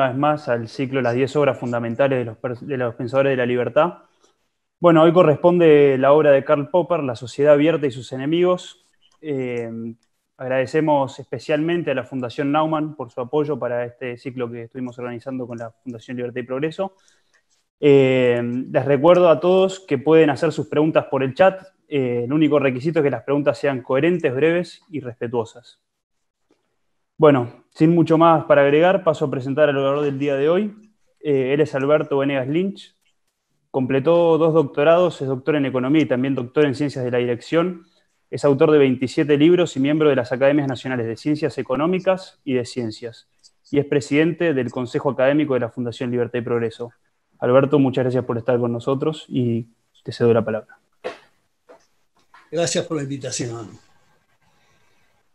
una vez más al ciclo Las 10 obras fundamentales de los pensadores de la libertad. Bueno, hoy corresponde la obra de Karl Popper, La Sociedad Abierta y Sus Enemigos. Agradecemos especialmente a la Fundación Naumann por su apoyo para este ciclo que estuvimos organizando con la Fundación Libertad y Progreso. Les recuerdo a todos que pueden hacer sus preguntas por el chat. El único requisito es que las preguntas sean coherentes, breves y respetuosas. Bueno, sin mucho más para agregar, paso a presentar al orador del día de hoy. Él es Alberto Benegas Lynch. Completó 2 doctorados, es doctor en Economía y también doctor en Ciencias de la Dirección. Es autor de 27 libros y miembro de las Academias Nacionales de Ciencias Económicas y de Ciencias. Y es presidente del Consejo Académico de la Fundación Libertad y Progreso. Alberto, muchas gracias por estar con nosotros y te cedo la palabra. Gracias por la invitación.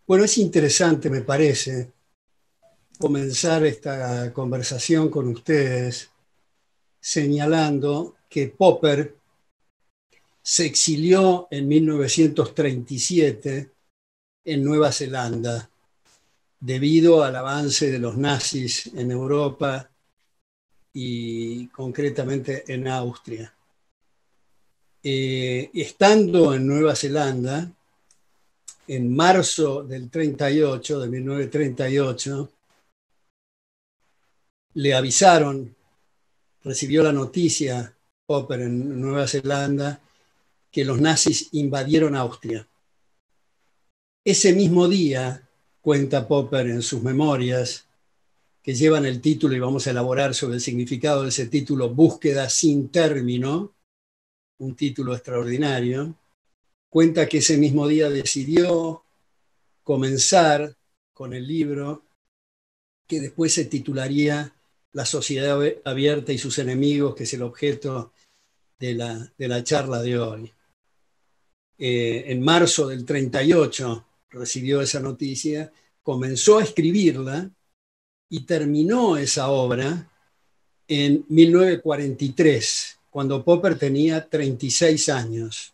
Bueno, es interesante, me parece, comenzar esta conversación con ustedes señalando que Popper se exilió en 1937 en Nueva Zelanda debido al avance de los nazis en Europa y concretamente en Austria. Estando en Nueva Zelanda, en marzo del 38, de 1938, le avisaron, recibió la noticia Popper en Nueva Zelanda, que los nazis invadieron Austria. Ese mismo día, cuenta Popper en sus memorias, que llevan el título, y vamos a elaborar sobre el significado de ese título, Búsqueda sin término, un título extraordinario, cuenta que ese mismo día decidió comenzar con el libro que después se titularía La Sociedad Abierta y Sus Enemigos, que es el objeto de la charla de hoy. En marzo del 38 recibió esa noticia, comenzó a escribirla y terminó esa obra en 1943, cuando Popper tenía 36 años.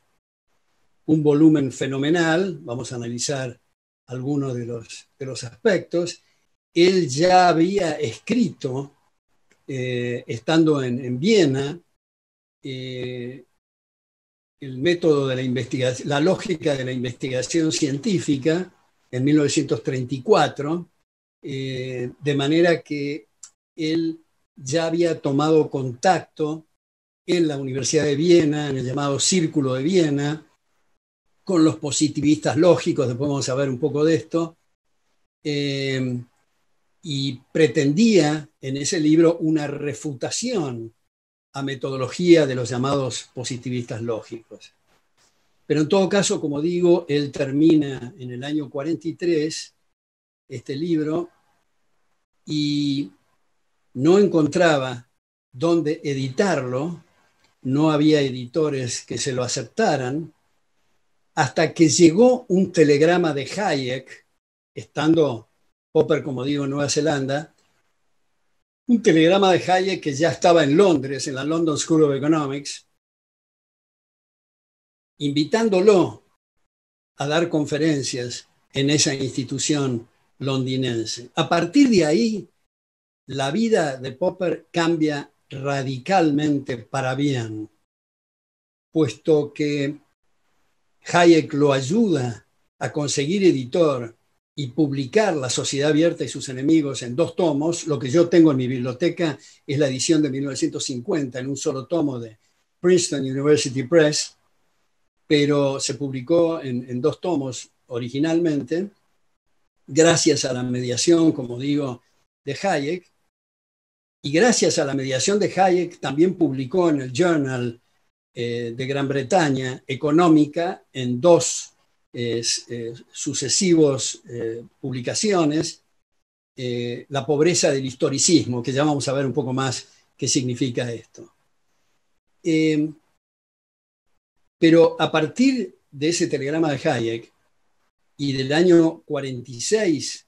Un volumen fenomenal, vamos a analizar algunos de los aspectos. Él ya había escrito, estando en Viena, el método de la investigación, la lógica de la investigación científica en 1934, de manera que él ya había tomado contacto en la Universidad de Viena, en el llamado Círculo de Viena, con los positivistas lógicos, después vamos a ver un poco de esto, y pretendía en ese libro una refutación a metodología de los llamados positivistas lógicos. Pero en todo caso, como digo, él termina en el año 43 este libro y no encontraba dónde editarlo, no había editores que se lo aceptaran, hasta que llegó un telegrama de Hayek, estando Popper, como digo, en Nueva Zelanda, un telegrama de Hayek que ya estaba en Londres, en la London School of Economics, invitándolo a dar conferencias en esa institución londinense. A partir de ahí, la vida de Popper cambia radicalmente para bien, puesto que Hayek lo ayuda a conseguir editor y publicar La Sociedad Abierta y Sus Enemigos en 2 tomos. Lo que yo tengo en mi biblioteca es la edición de 1950 en un solo tomo de Princeton University Press, pero se publicó en 2 tomos originalmente, gracias a la mediación, como digo, de Hayek. Y gracias a la mediación de Hayek también publicó en el Journal de Gran Bretaña, Económica, en 2 sucesivos publicaciones, La pobreza del historicismo, que ya vamos a ver un poco más qué significa esto. Pero a partir de ese telegrama de Hayek y del año 46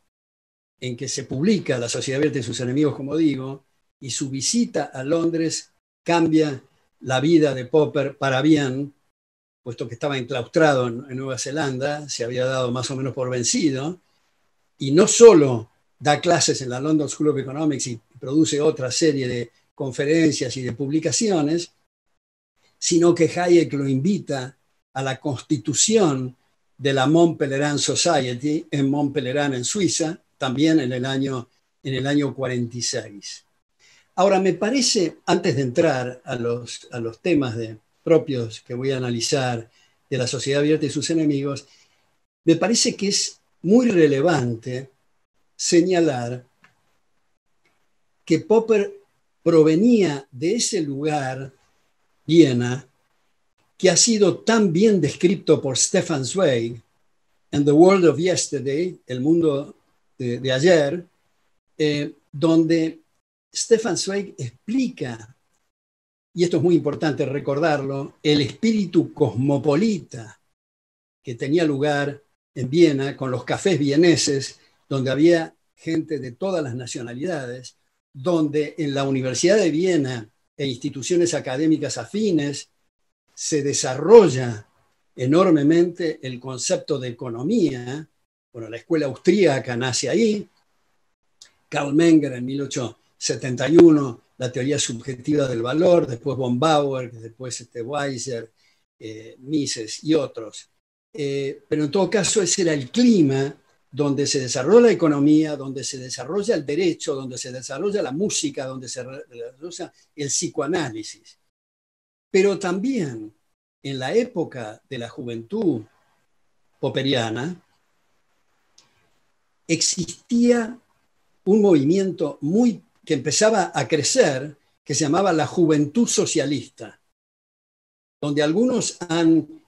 en que se publica La Sociedad Abierta y Sus Enemigos, como digo, y su visita a Londres cambia la vida de Popper para bien, puesto que estaba enclaustrado en Nueva Zelanda, se había dado más o menos por vencido, y no solo da clases en la London School of Economics y produce otra serie de conferencias y de publicaciones, sino que Hayek lo invita a la constitución de la Mont Pelerin Society en Mont Pelerin, en Suiza, también en el año 46. Ahora, me parece, antes de entrar a los temas propios que voy a analizar de La Sociedad Abierta y Sus Enemigos, me parece que es muy relevante señalar que Popper provenía de ese lugar, Viena, que ha sido tan bien descrito por Stefan Zweig en The World of Yesterday, El Mundo de Ayer, donde Stefan Zweig explica, y esto es muy importante recordarlo, el espíritu cosmopolita que tenía lugar en Viena con los cafés vieneses, donde había gente de todas las nacionalidades, donde en la Universidad de Viena e instituciones académicas afines se desarrolla enormemente el concepto de economía. Bueno, la escuela austríaca nace ahí, Karl Menger en 1871, la teoría subjetiva del valor, después von Bauer, después Weiser, Mises y otros. Pero en todo caso ese era el clima donde se desarrolla la economía, donde se desarrolla el derecho, donde se desarrolla la música, donde se desarrolla el psicoanálisis. Pero también en la época de la juventud popperiana existía un movimiento que empezaba a crecer, que se llamaba la Juventud Socialista, donde algunos han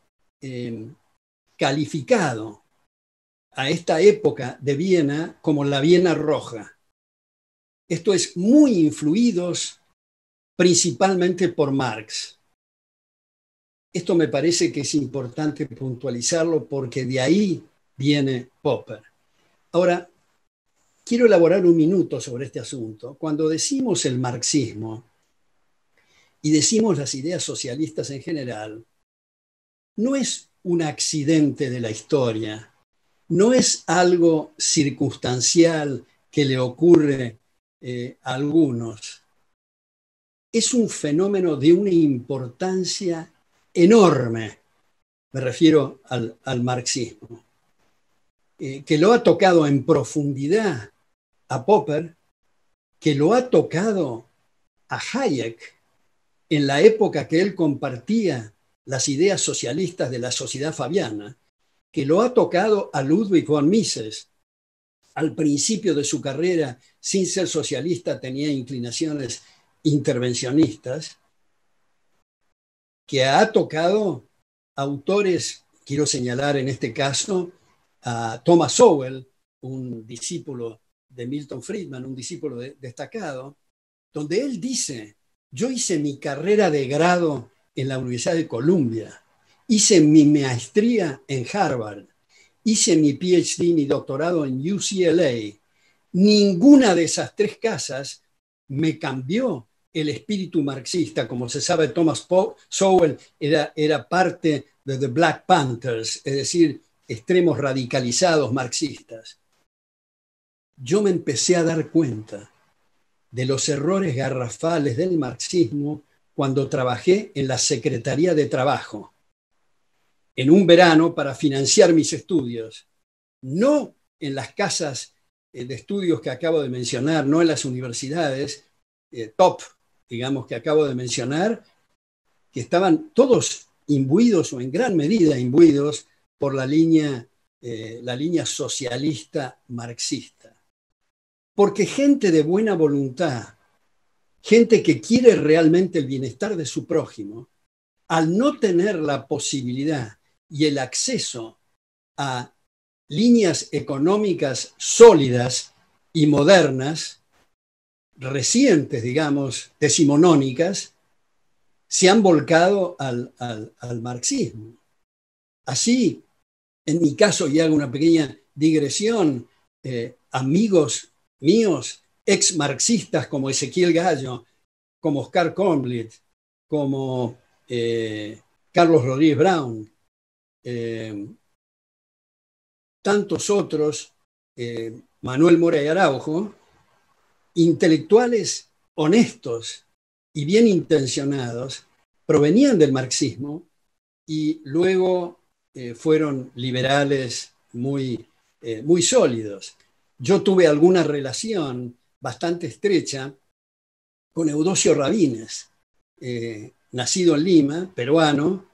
calificado a esta época de Viena como la Viena Roja. Esto es, muy influidos principalmente por Marx. Esto me parece que es importante puntualizarlo porque de ahí viene Popper. Ahora, quiero elaborar un minuto sobre este asunto. Cuando decimos el marxismo y decimos las ideas socialistas en general, no es un accidente de la historia, no es algo circunstancial que le ocurre a algunos. Es un fenómeno de una importancia enorme, me refiero al marxismo, que lo ha tocado en profundidad a Popper, que lo ha tocado a Hayek en la época que él compartía las ideas socialistas de la sociedad fabiana, que lo ha tocado a Ludwig von Mises. Al principio de su carrera, sin ser socialista, tenía inclinaciones intervencionistas, que ha tocado autores, quiero señalar en este caso, a Thomas Sowell, un discípulo de Milton Friedman, un discípulo destacado, donde él dice: yo hice mi carrera de grado en la Universidad de Columbia, hice mi maestría en Harvard, hice mi PhD, mi doctorado en UCLA. Ninguna de esas tres casas me cambió el espíritu marxista. Como se sabe, Thomas Sowell era parte de The Black Panthers, es decir, extremos radicalizados marxistas. Yo me empecé a dar cuenta de los errores garrafales del marxismo cuando trabajé en la Secretaría de Trabajo, en un verano para financiar mis estudios, no en las casas de estudios que acabo de mencionar, no en las universidades top, digamos, que acabo de mencionar, que estaban todos imbuidos o en gran medida imbuidos por la línea socialista marxista. Porque gente de buena voluntad, gente que quiere realmente el bienestar de su prójimo, al no tener la posibilidad y el acceso a líneas económicas sólidas y modernas, recientes, digamos, decimonónicas, se han volcado al marxismo. Así, en mi caso, y hago una pequeña digresión, amigos míos, ex marxistas como Ezequiel Gallo, como Oscar Comblett, como Carlos Rodríguez Brown, tantos otros Manuel Moreira Araujo, intelectuales honestos y bien intencionados provenían del marxismo y luego fueron liberales muy sólidos. Yo tuve alguna relación bastante estrecha con Eudocio Rabines, nacido en Lima, peruano,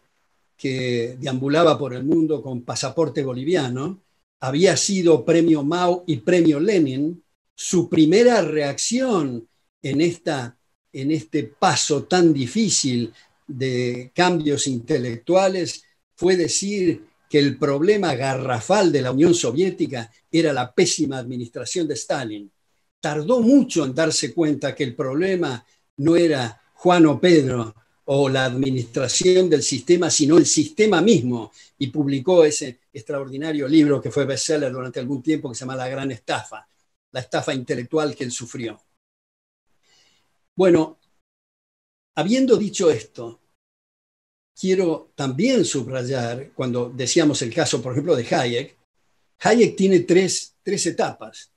que deambulaba por el mundo con pasaporte boliviano, había sido premio Mao y premio Lenin. Su primera reacción en este paso tan difícil de cambios intelectuales fue decir que el problema garrafal de la Unión Soviética era la pésima administración de Stalin. Tardó mucho en darse cuenta que el problema no era Juan o Pedro o la administración del sistema, sino el sistema mismo, y publicó ese extraordinario libro que fue bestseller durante algún tiempo que se llama La Gran Estafa, la estafa intelectual que él sufrió. Bueno, habiendo dicho esto, quiero también subrayar, cuando decíamos el caso, por ejemplo, de Hayek, Hayek tiene tres etapas.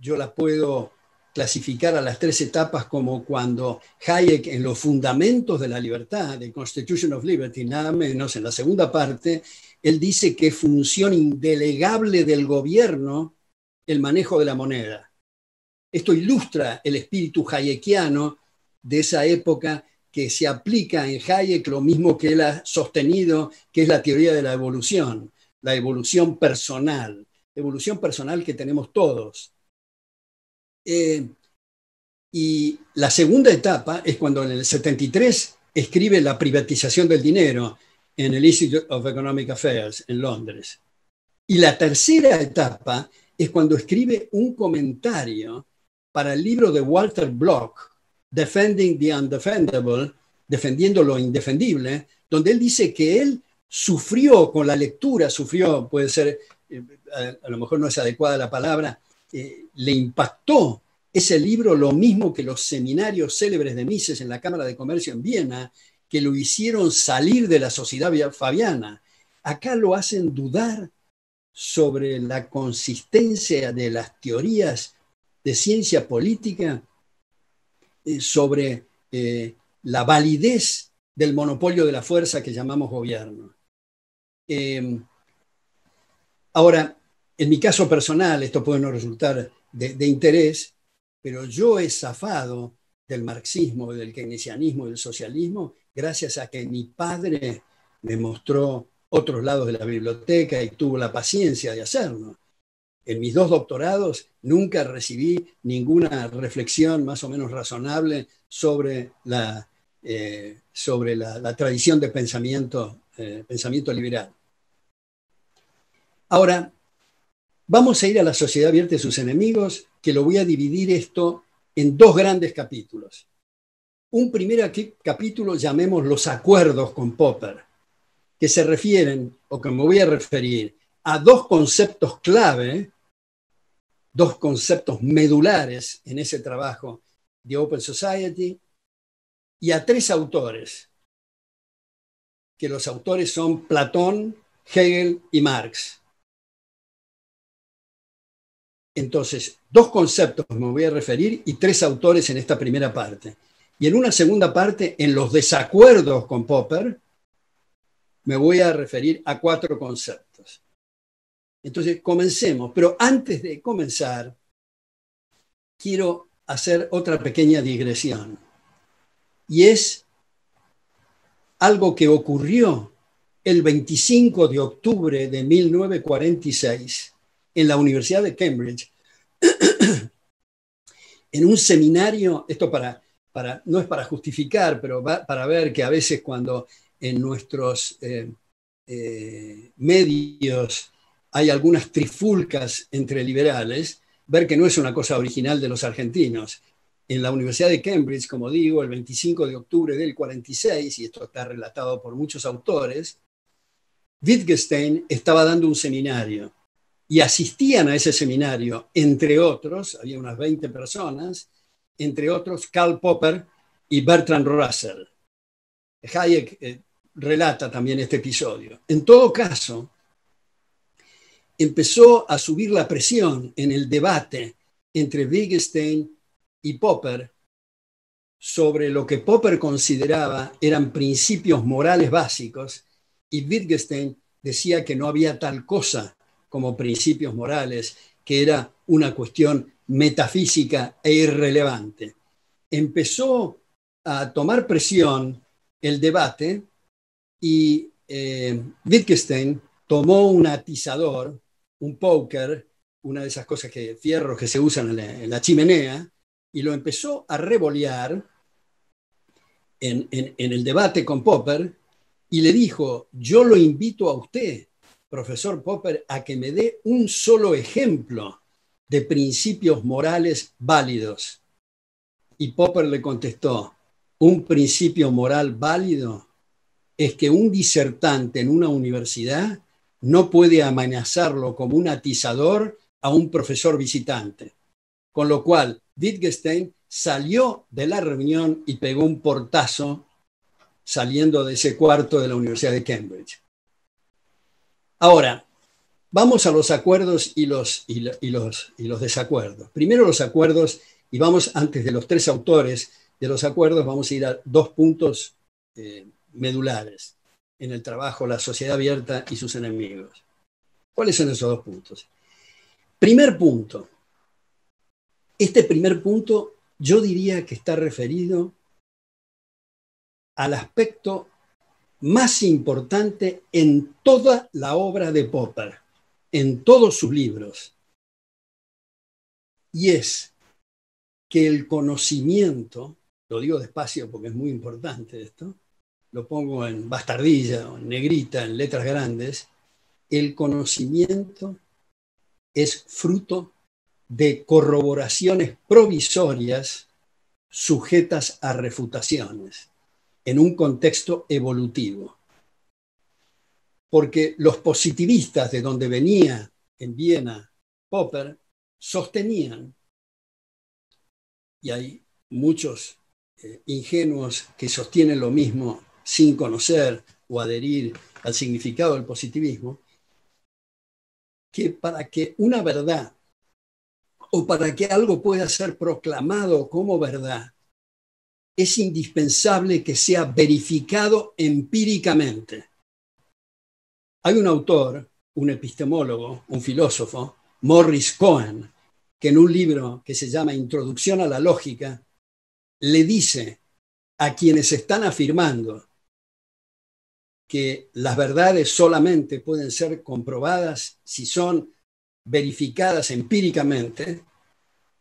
Yo las puedo clasificar a las tres etapas como cuando Hayek, en los fundamentos de la libertad, de Constitution of Liberty, nada menos, en la segunda parte, él dice que es función indelegable del gobierno el manejo de la moneda. Esto ilustra el espíritu hayekiano de esa época, que se aplica en Hayek lo mismo que él ha sostenido, que es la teoría de la evolución personal que tenemos todos. Y la segunda etapa es cuando en el 73 escribe La privatización del dinero en el Institute of Economic Affairs en Londres. Y la tercera etapa es cuando escribe un comentario para el libro de Walter Block, Defending the Undefendable, defendiendo lo indefendible, donde él dice que él sufrió con la lectura, puede ser, a lo mejor no es adecuada la palabra, le impactó ese libro lo mismo que los seminarios célebres de Mises en la Cámara de Comercio en Viena, que lo hicieron salir de la sociedad fabiana. Acá lo hacen dudar sobre la consistencia de las teorías de ciencia política, sobre la validez del monopolio de la fuerza que llamamos gobierno. Ahora, en mi caso personal, esto puede no resultar de interés, pero yo he zafado del marxismo, del keynesianismo, del socialismo, gracias a que mi padre me mostró otros lados de la biblioteca y tuvo la paciencia de hacerlo. En mis dos doctorados nunca recibí ninguna reflexión más o menos razonable sobre la tradición de pensamiento liberal. Ahora, vamos a ir a La sociedad abierta y sus enemigos, que lo voy a dividir esto en dos grandes capítulos. Un primer capítulo llamemos los acuerdos con Popper, que se refieren, o que me voy a referir, a dos conceptos clave, dos conceptos medulares en ese trabajo de Open Society, y a tres autores, que los autores son Platón, Hegel y Marx. Entonces, dos conceptos me voy a referir y tres autores en esta primera parte. Y en una segunda parte, en los desacuerdos con Popper, me voy a referir a cuatro conceptos. Entonces, comencemos. Pero antes de comenzar, quiero hacer otra pequeña digresión. Y es algo que ocurrió el 25 de octubre de 1946 en la Universidad de Cambridge, en un seminario, esto no es para justificar, pero para ver que a veces cuando en nuestros medios hay algunas trifulcas entre liberales, ver que no es una cosa original de los argentinos. En la Universidad de Cambridge, como digo, el 25 de octubre del 46, y esto está relatado por muchos autores, Wittgenstein estaba dando un seminario y asistían a ese seminario, entre otros, había unas 20 personas, entre otros Karl Popper y Bertrand Russell. Hayek relata también este episodio. En todo caso, empezó a subir la presión en el debate entre Wittgenstein y Popper sobre lo que Popper consideraba eran principios morales básicos, y Wittgenstein decía que no había tal cosa como principios morales, que era una cuestión metafísica e irrelevante. Empezó a tomar presión el debate y Wittgenstein tomó un atizador, un póker, una de esas cosas que fierros que se usan en la chimenea, y lo empezó a revolear en el debate con Popper, y le dijo: yo lo invito a usted, profesor Popper, a que me dé un solo ejemplo de principios morales válidos. Y Popper le contestó: un principio moral válido es que un disertante en una universidad no puede amenazarlo como un atizador a un profesor visitante. Con lo cual, Wittgenstein salió de la reunión y pegó un portazo saliendo de ese cuarto de la Universidad de Cambridge. Ahora, vamos a los acuerdos y los desacuerdos. Primero los acuerdos, y vamos, antes de los tres autores de los acuerdos, vamos a ir a dos puntos medulares en el trabajo La Sociedad Abierta y Sus Enemigos. ¿Cuáles son esos dos puntos? Primer punto. Este primer punto yo diría que está referido al aspecto más importante en toda la obra de Popper, en todos sus libros, y es que el conocimiento, lo digo despacio porque es muy importante esto, lo pongo en bastardilla o en negrita, en letras grandes, el conocimiento es fruto de corroboraciones provisorias sujetas a refutaciones en un contexto evolutivo. Porque los positivistas, de donde venía en Viena Popper, sostenían, y hay muchos ingenuos que sostienen lo mismo sin conocer o adherir al significado del positivismo, que para que una verdad o para que algo pueda ser proclamado como verdad, es indispensable que sea verificado empíricamente. Hay un autor, un epistemólogo, un filósofo, Morris Cohen, que en un libro que se llama Introducción a la Lógica, le dice a quienes están afirmando que las verdades solamente pueden ser comprobadas si son verificadas empíricamente,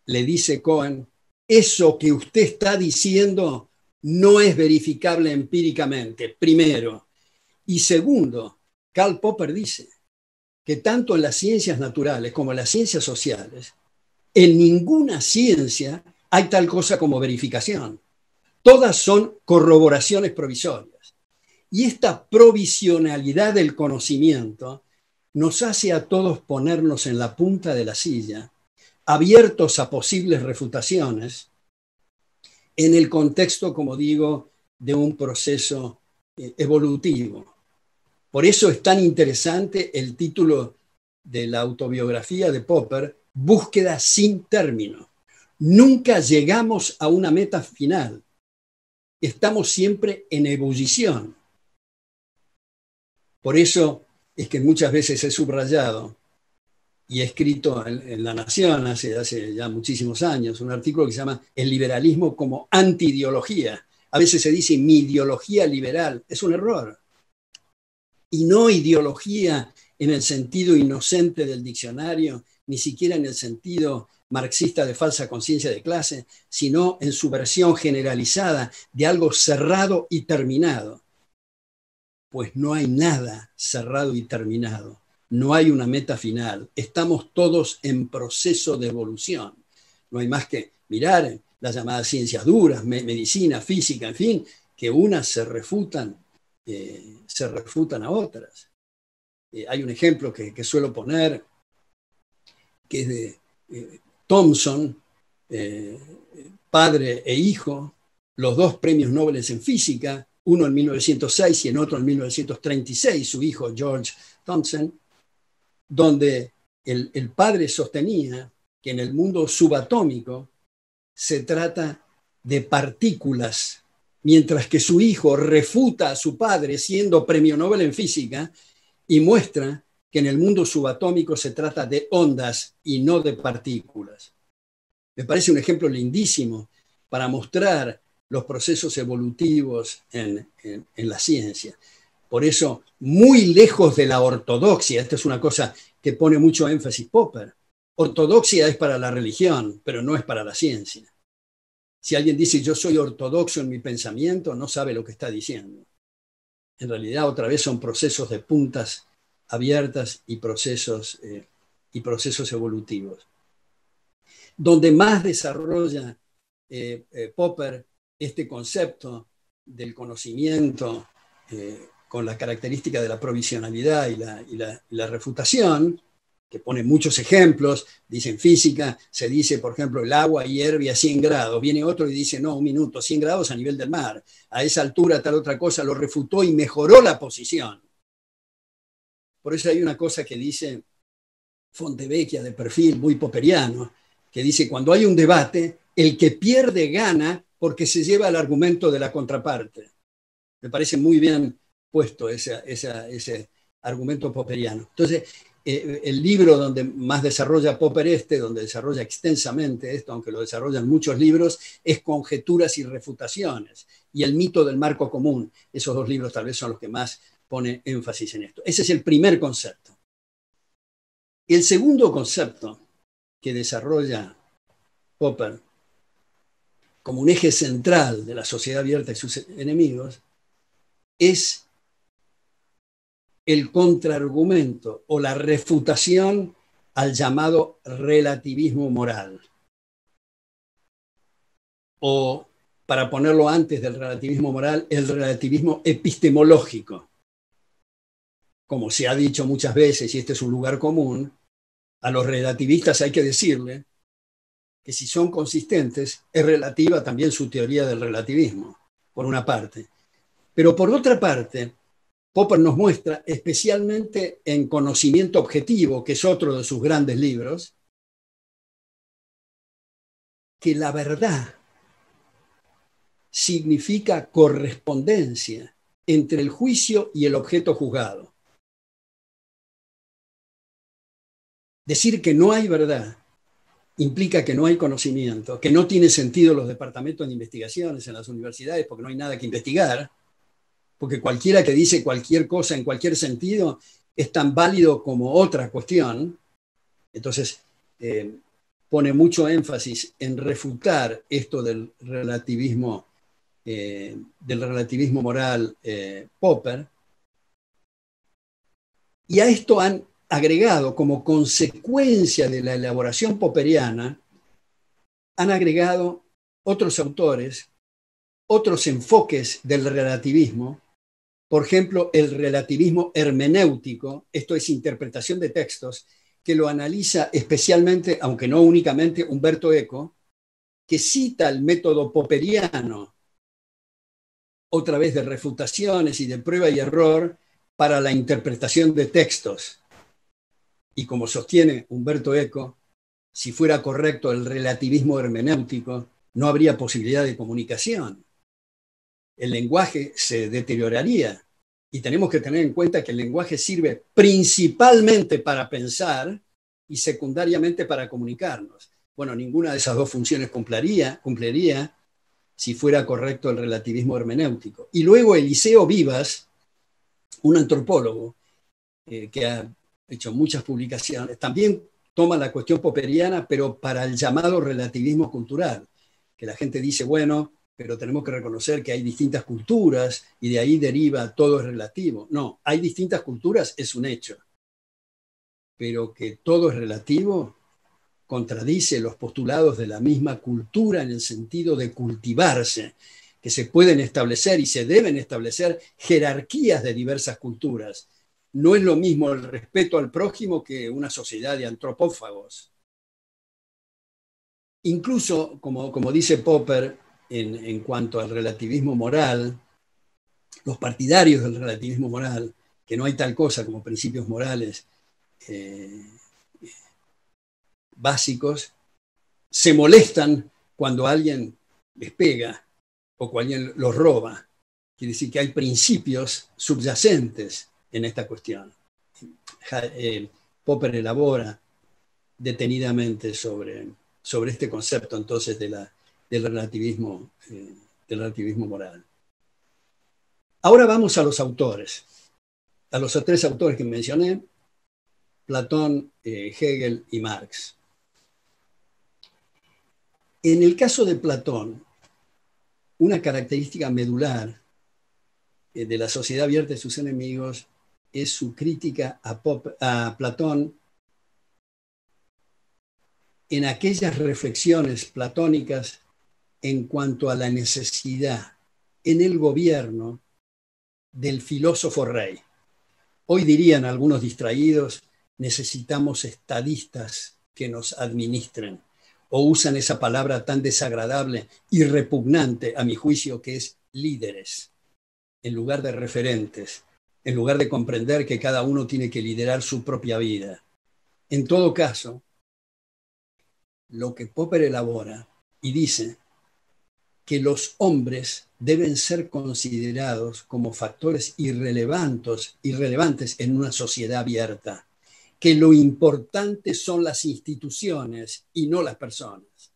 le dice Cohen: eso que usted está diciendo no es verificable empíricamente, primero. Y segundo, Karl Popper dice que tanto en las ciencias naturales como en las ciencias sociales, en ninguna ciencia hay tal cosa como verificación. Todas son corroboraciones provisorias. Y esta provisionalidad del conocimiento nos hace a todos ponernos en la punta de la silla, abiertos a posibles refutaciones, en el contexto, como digo, de un proceso evolutivo. Por eso es tan interesante el título de la autobiografía de Popper, Búsqueda sin término. Nunca llegamos a una meta final. Estamos siempre en ebullición. Por eso es que muchas veces he subrayado y he escrito en La Nación hace ya muchísimos años un artículo que se llama El liberalismo como antiideología. A veces se dice mi ideología liberal. Es un error. Y no ideología en el sentido inocente del diccionario, ni siquiera en el sentido marxista de falsa conciencia de clase, sino en su versión generalizada de algo cerrado y terminado. Pues no hay nada cerrado y terminado. No hay una meta final, estamos todos en proceso de evolución. No hay más que mirar las llamadas ciencias duras, medicina, física, en fin, que unas se refutan a otras. Hay un ejemplo que suelo poner, que es de Thomson, padre e hijo, los dos premios Nobel en física, uno en 1906 y en otro en 1936, su hijo George Thomson. donde el padre sostenía que en el mundo subatómico se trata de partículas, mientras que su hijo refuta a su padre siendo premio Nobel en física y muestra que en el mundo subatómico se trata de ondas y no de partículas. Me parece un ejemplo lindísimo para mostrar los procesos evolutivos en la ciencia. Por eso, muy lejos de la ortodoxia, esta es una cosa que pone mucho énfasis Popper, ortodoxia es para la religión, pero no es para la ciencia. Si alguien dice yo soy ortodoxo en mi pensamiento, no sabe lo que está diciendo. En realidad, otra vez son procesos de puntas abiertas y procesos evolutivos. Donde más desarrolla Popper este concepto del conocimiento con la característica de la provisionalidad y la refutación, que pone muchos ejemplos, dice en física, se dice, por ejemplo, el agua hierve a 100 grados, viene otro y dice, no, un minuto, 100 grados a nivel del mar, a esa altura tal otra cosa, lo refutó y mejoró la posición. Por eso hay una cosa que dice Fontevecchia de perfil, muy popperiano, que dice, cuando hay un debate, el que pierde gana porque se lleva el argumento de la contraparte. Me parece muy bien puesto ese argumento popperiano. Entonces, el libro donde más desarrolla Popper donde desarrolla extensamente esto, aunque lo desarrollan muchos libros, es Conjeturas y Refutaciones y El mito del marco común. Esos dos libros tal vez son los que más pone énfasis en esto. Ese es el primer concepto. El segundo concepto que desarrolla Popper como un eje central de La sociedad abierta y sus enemigos es el contraargumento o la refutación al llamado relativismo moral. O, para ponerlo antes del relativismo moral, el relativismo epistemológico. Como se ha dicho muchas veces, y este es un lugar común, a los relativistas hay que decirle que si son consistentes, es relativa también su teoría del relativismo, por una parte. Pero por otra parte, Popper nos muestra, especialmente en Conocimiento Objetivo, que es otro de sus grandes libros, que la verdad significa correspondencia entre el juicio y el objeto juzgado. Decir que no hay verdad implica que no hay conocimiento, que no tiene sentido los departamentos de investigaciones en las universidades porque no hay nada que investigar. Porque cualquiera que dice cualquier cosa en cualquier sentido es tan válido como otra cuestión. Entonces, pone mucho énfasis en refutar esto del relativismo moral Popper. Y a esto han agregado, como consecuencia de la elaboración popperiana, han agregado otros autores, otros enfoques del relativismo. Por ejemplo, el relativismo hermenéutico, esto es interpretación de textos, que lo analiza especialmente, aunque no únicamente, Umberto Eco, que cita el método popperiano, otra vez de refutaciones y de prueba y error, para la interpretación de textos. Y como sostiene Umberto Eco, si fuera correcto el relativismo hermenéutico, no habría posibilidad de comunicación. El lenguaje se deterioraría y tenemos que tener en cuenta que el lenguaje sirve principalmente para pensar y secundariamente para comunicarnos. Bueno, ninguna de esas dos funciones cumpliría si fuera correcto el relativismo hermenéutico. Y luego Eliseo Vivas, un antropólogo que ha hecho muchas publicaciones, también toma la cuestión popperiana, pero para el llamado relativismo cultural, que la gente dice, bueno, pero tenemos que reconocer que hay distintas culturas y de ahí deriva todo es relativo. No, hay distintas culturas, es un hecho. Pero que todo es relativo contradice los postulados de la misma cultura en el sentido de cultivarse, que se pueden establecer y se deben establecer jerarquías de diversas culturas. No es lo mismo el respeto al prójimo que una sociedad de antropófagos. Incluso, como dice Popper, en cuanto al relativismo moral, los partidarios del relativismo moral, que no hay tal cosa como principios morales, básicos, se molestan cuando alguien les pega o cuando alguien los roba. Quiere decir que hay principios subyacentes en esta cuestión. Popper elabora detenidamente sobre este concepto entonces de del relativismo moral. Ahora vamos a los autores, a los tres autores que mencioné, Platón, Hegel y Marx. En el caso de Platón, una característica medular de La Sociedad Abierta y Sus Enemigos es su crítica a Platón en aquellas reflexiones platónicas en cuanto a la necesidad en el gobierno del filósofo rey. Hoy dirían algunos distraídos, necesitamos estadistas que nos administren, o usan esa palabra tan desagradable y repugnante a mi juicio que es líderes, en lugar de referentes, en lugar de comprender que cada uno tiene que liderar su propia vida. En todo caso, lo que Popper elabora y dice que los hombres deben ser considerados como factores irrelevantes en una sociedad abierta, que lo importante son las instituciones y no las personas.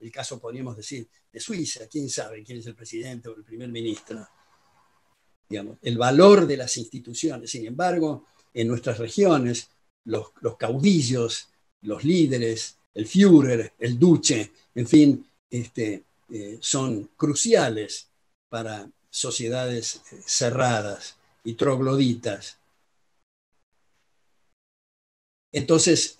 El caso, podríamos decir, de Suiza, quién sabe quién es el presidente o el primer ministro. Digamos, el valor de las instituciones. Sin embargo, en nuestras regiones, los caudillos, los líderes, el Führer, el Duce, en fin, son cruciales para sociedades cerradas y trogloditas. Entonces,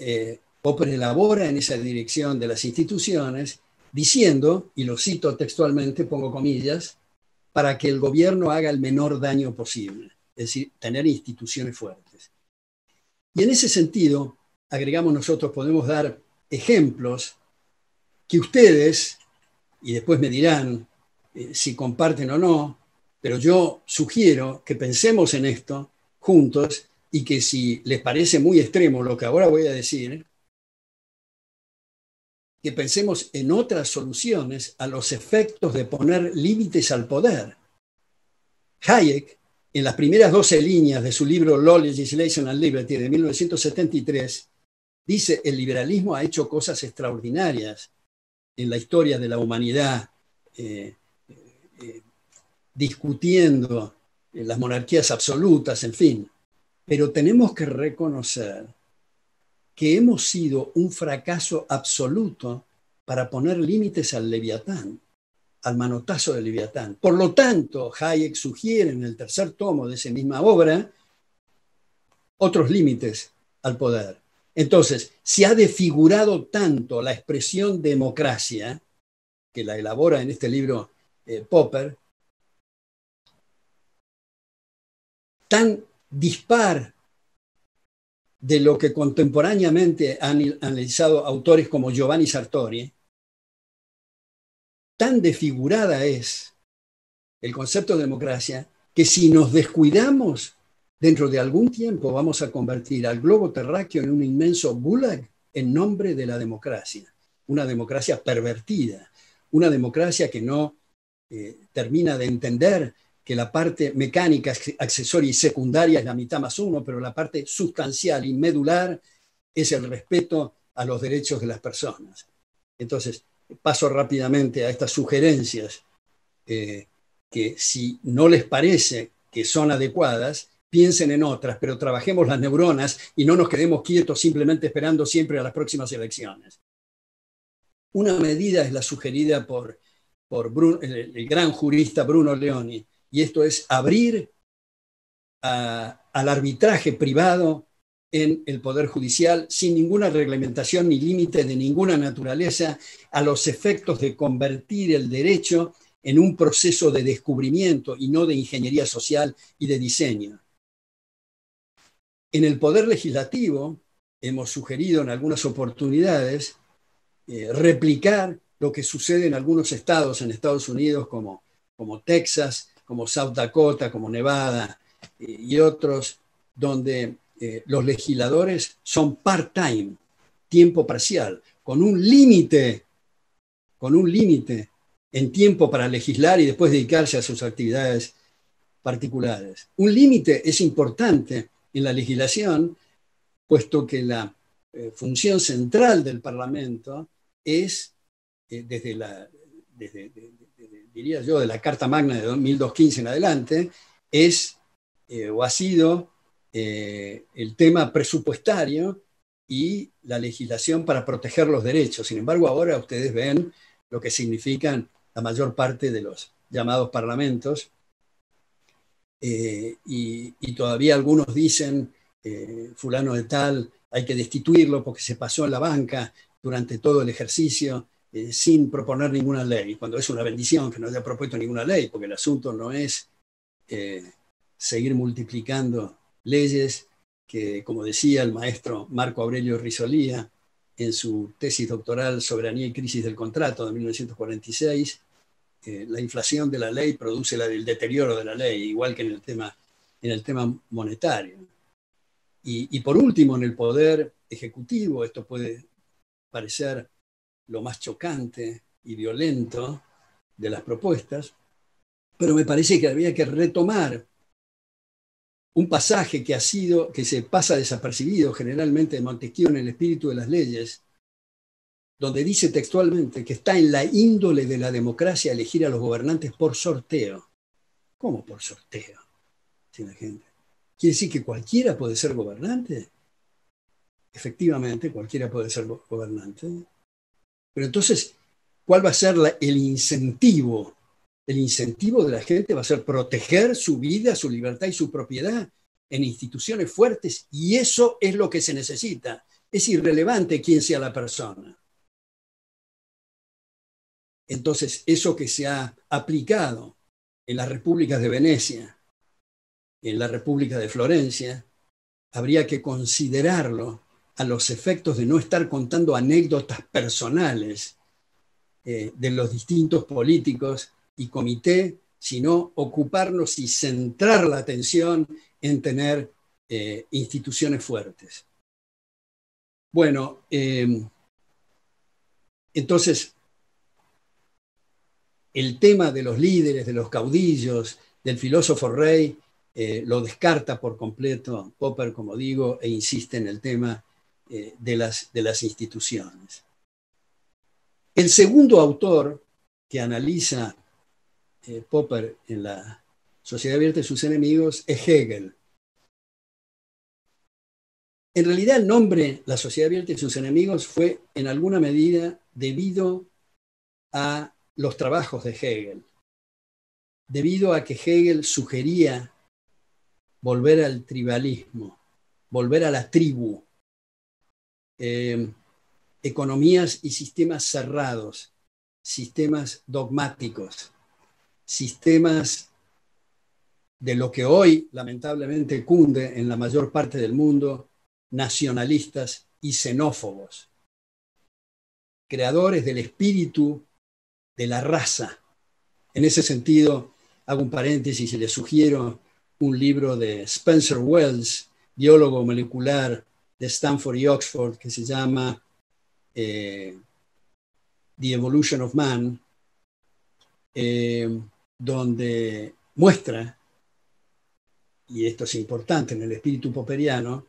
Popper elabora en esa dirección de las instituciones diciendo, y lo cito textualmente, pongo comillas, para que el gobierno haga el menor daño posible, es decir, tener instituciones fuertes. Y en ese sentido, agregamos nosotros, podemos dar ejemplos que ustedes, y después me dirán si comparten o no, pero yo sugiero que pensemos en esto juntos y que si les parece muy extremo lo que ahora voy a decir, que pensemos en otras soluciones a los efectos de poner límites al poder. Hayek, en las primeras 12 líneas de su libro Law, Legislation and Liberty de 1973, dice: el liberalismo ha hecho cosas extraordinarias en la historia de la humanidad, discutiendo las monarquías absolutas, en fin. Pero tenemos que reconocer que hemos sido un fracaso absoluto para poner límites al Leviatán, al manotazo del Leviatán. Por lo tanto, Hayek sugiere en el tercer tomo de esa misma obra otros límites al poder. Entonces, se ha desfigurado tanto la expresión democracia, que la elabora en este libro Popper, tan dispar de lo que contemporáneamente han analizado autores como Giovanni Sartori, tan desfigurada es el concepto de democracia que si nos descuidamos, dentro de algún tiempo vamos a convertir al globo terráqueo en un inmenso gulag en nombre de la democracia, una democracia pervertida, una democracia que no termina de entender que la parte mecánica, accesoria y secundaria es la mitad más uno, pero la parte sustancial y medular es el respeto a los derechos de las personas. Entonces, paso rápidamente a estas sugerencias que si no les parece que son adecuadas, piensen en otras, pero trabajemos las neuronas y no nos quedemos quietos simplemente esperando siempre a las próximas elecciones. Una medida es la sugerida por el gran jurista Bruno Leoni, y esto es abrir al arbitraje privado en el Poder Judicial sin ninguna reglamentación ni límite de ninguna naturaleza a los efectos de convertir el derecho en un proceso de descubrimiento y no de ingeniería social y de diseño. En el Poder Legislativo hemos sugerido en algunas oportunidades replicar lo que sucede en algunos estados en Estados Unidos como Texas, como South Dakota, como Nevada y otros, donde los legisladores son part-time, tiempo parcial, con un límite en tiempo para legislar y después dedicarse a sus actividades particulares. Un límite es importante en la legislación, puesto que la función central del Parlamento es, diría yo, de la Carta Magna de 1215 en adelante, es o ha sido el tema presupuestario y la legislación para proteger los derechos. Sin embargo, ahora ustedes ven lo que significan la mayor parte de los llamados parlamentos, y todavía algunos dicen, fulano de tal, hay que destituirlo porque se pasó en la banca durante todo el ejercicio sin proponer ninguna ley, cuando es una bendición que no haya propuesto ninguna ley, porque el asunto no es seguir multiplicando leyes que, como decía el maestro Marco Aurelio Risolía en su tesis doctoral Soberanía y Crisis del Contrato de 1946, la inflación de la ley produce el deterioro de la ley, igual que en el tema monetario. Y por último, en el poder ejecutivo, esto puede parecer lo más chocante y violento de las propuestas, pero me parece que había que retomar un pasaje que se pasa desapercibido generalmente de Montesquieu en El espíritu de las leyes, donde dice textualmente que está en la índole de la democracia elegir a los gobernantes por sorteo. ¿Cómo por sorteo? Si la gente. ¿Quiere decir que cualquiera puede ser gobernante? Efectivamente, cualquiera puede ser gobernante. Pero entonces, ¿cuál va a ser el incentivo? El incentivo de la gente va a ser proteger su vida, su libertad y su propiedad en instituciones fuertes, y eso es lo que se necesita. Es irrelevante quién sea la persona. Entonces, eso que se ha aplicado en las repúblicas de Venecia, en la República de Florencia, habría que considerarlo a los efectos de no estar contando anécdotas personales de los distintos políticos y comité, sino ocuparnos y centrar la atención en tener instituciones fuertes. Bueno, entonces, el tema de los líderes, de los caudillos, del filósofo rey, lo descarta por completo Popper, como digo, e insiste en el tema de las instituciones. El segundo autor que analiza Popper en La Sociedad Abierta y Sus Enemigos es Hegel. En realidad el nombre La Sociedad Abierta y Sus Enemigos fue en alguna medida debido a los trabajos de Hegel, debido a que Hegel sugería volver al tribalismo, volver a la tribu, economías y sistemas cerrados, sistemas dogmáticos, sistemas de lo que hoy lamentablemente cunde en la mayor parte del mundo, nacionalistas y xenófobos, creadores del espíritu de la raza. En ese sentido, hago un paréntesis y les sugiero un libro de Spencer Wells, biólogo molecular de Stanford y Oxford, que se llama The Evolution of Man, donde muestra, y esto es importante en el espíritu popperiano,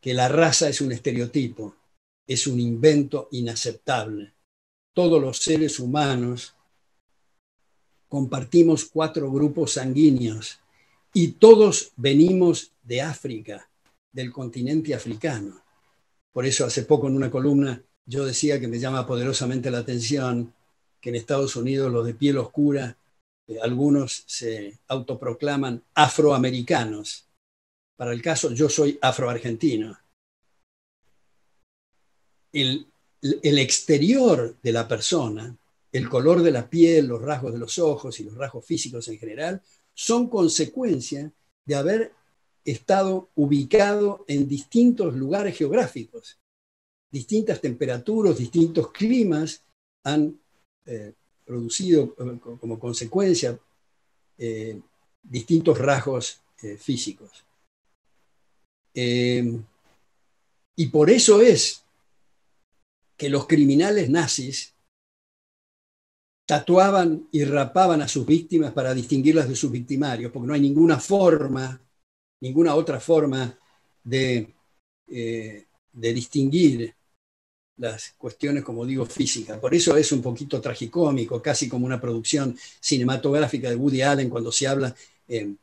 que la raza es un estereotipo, es un invento inaceptable. Todos los seres humanos compartimos 4 grupos sanguíneos y todos venimos de África, del continente africano. Por eso hace poco en una columna yo decía que me llama poderosamente la atención que en Estados Unidos los de piel oscura, algunos se autoproclaman afroamericanos. Para el caso, yo soy afroargentino. El exterior de la persona, el color de la piel, los rasgos de los ojos y los rasgos físicos en general, son consecuencia de haber estado ubicado en distintos lugares geográficos. Distintas temperaturas, distintos climas han producido como consecuencia distintos rasgos físicos. Y por eso es que los criminales nazis tatuaban y rapaban a sus víctimas para distinguirlas de sus victimarios, porque no hay ninguna otra forma de distinguir las cuestiones, como digo, físicas. Por eso es un poquito tragicómico, casi como una producción cinematográfica de Woody Allen cuando se habla en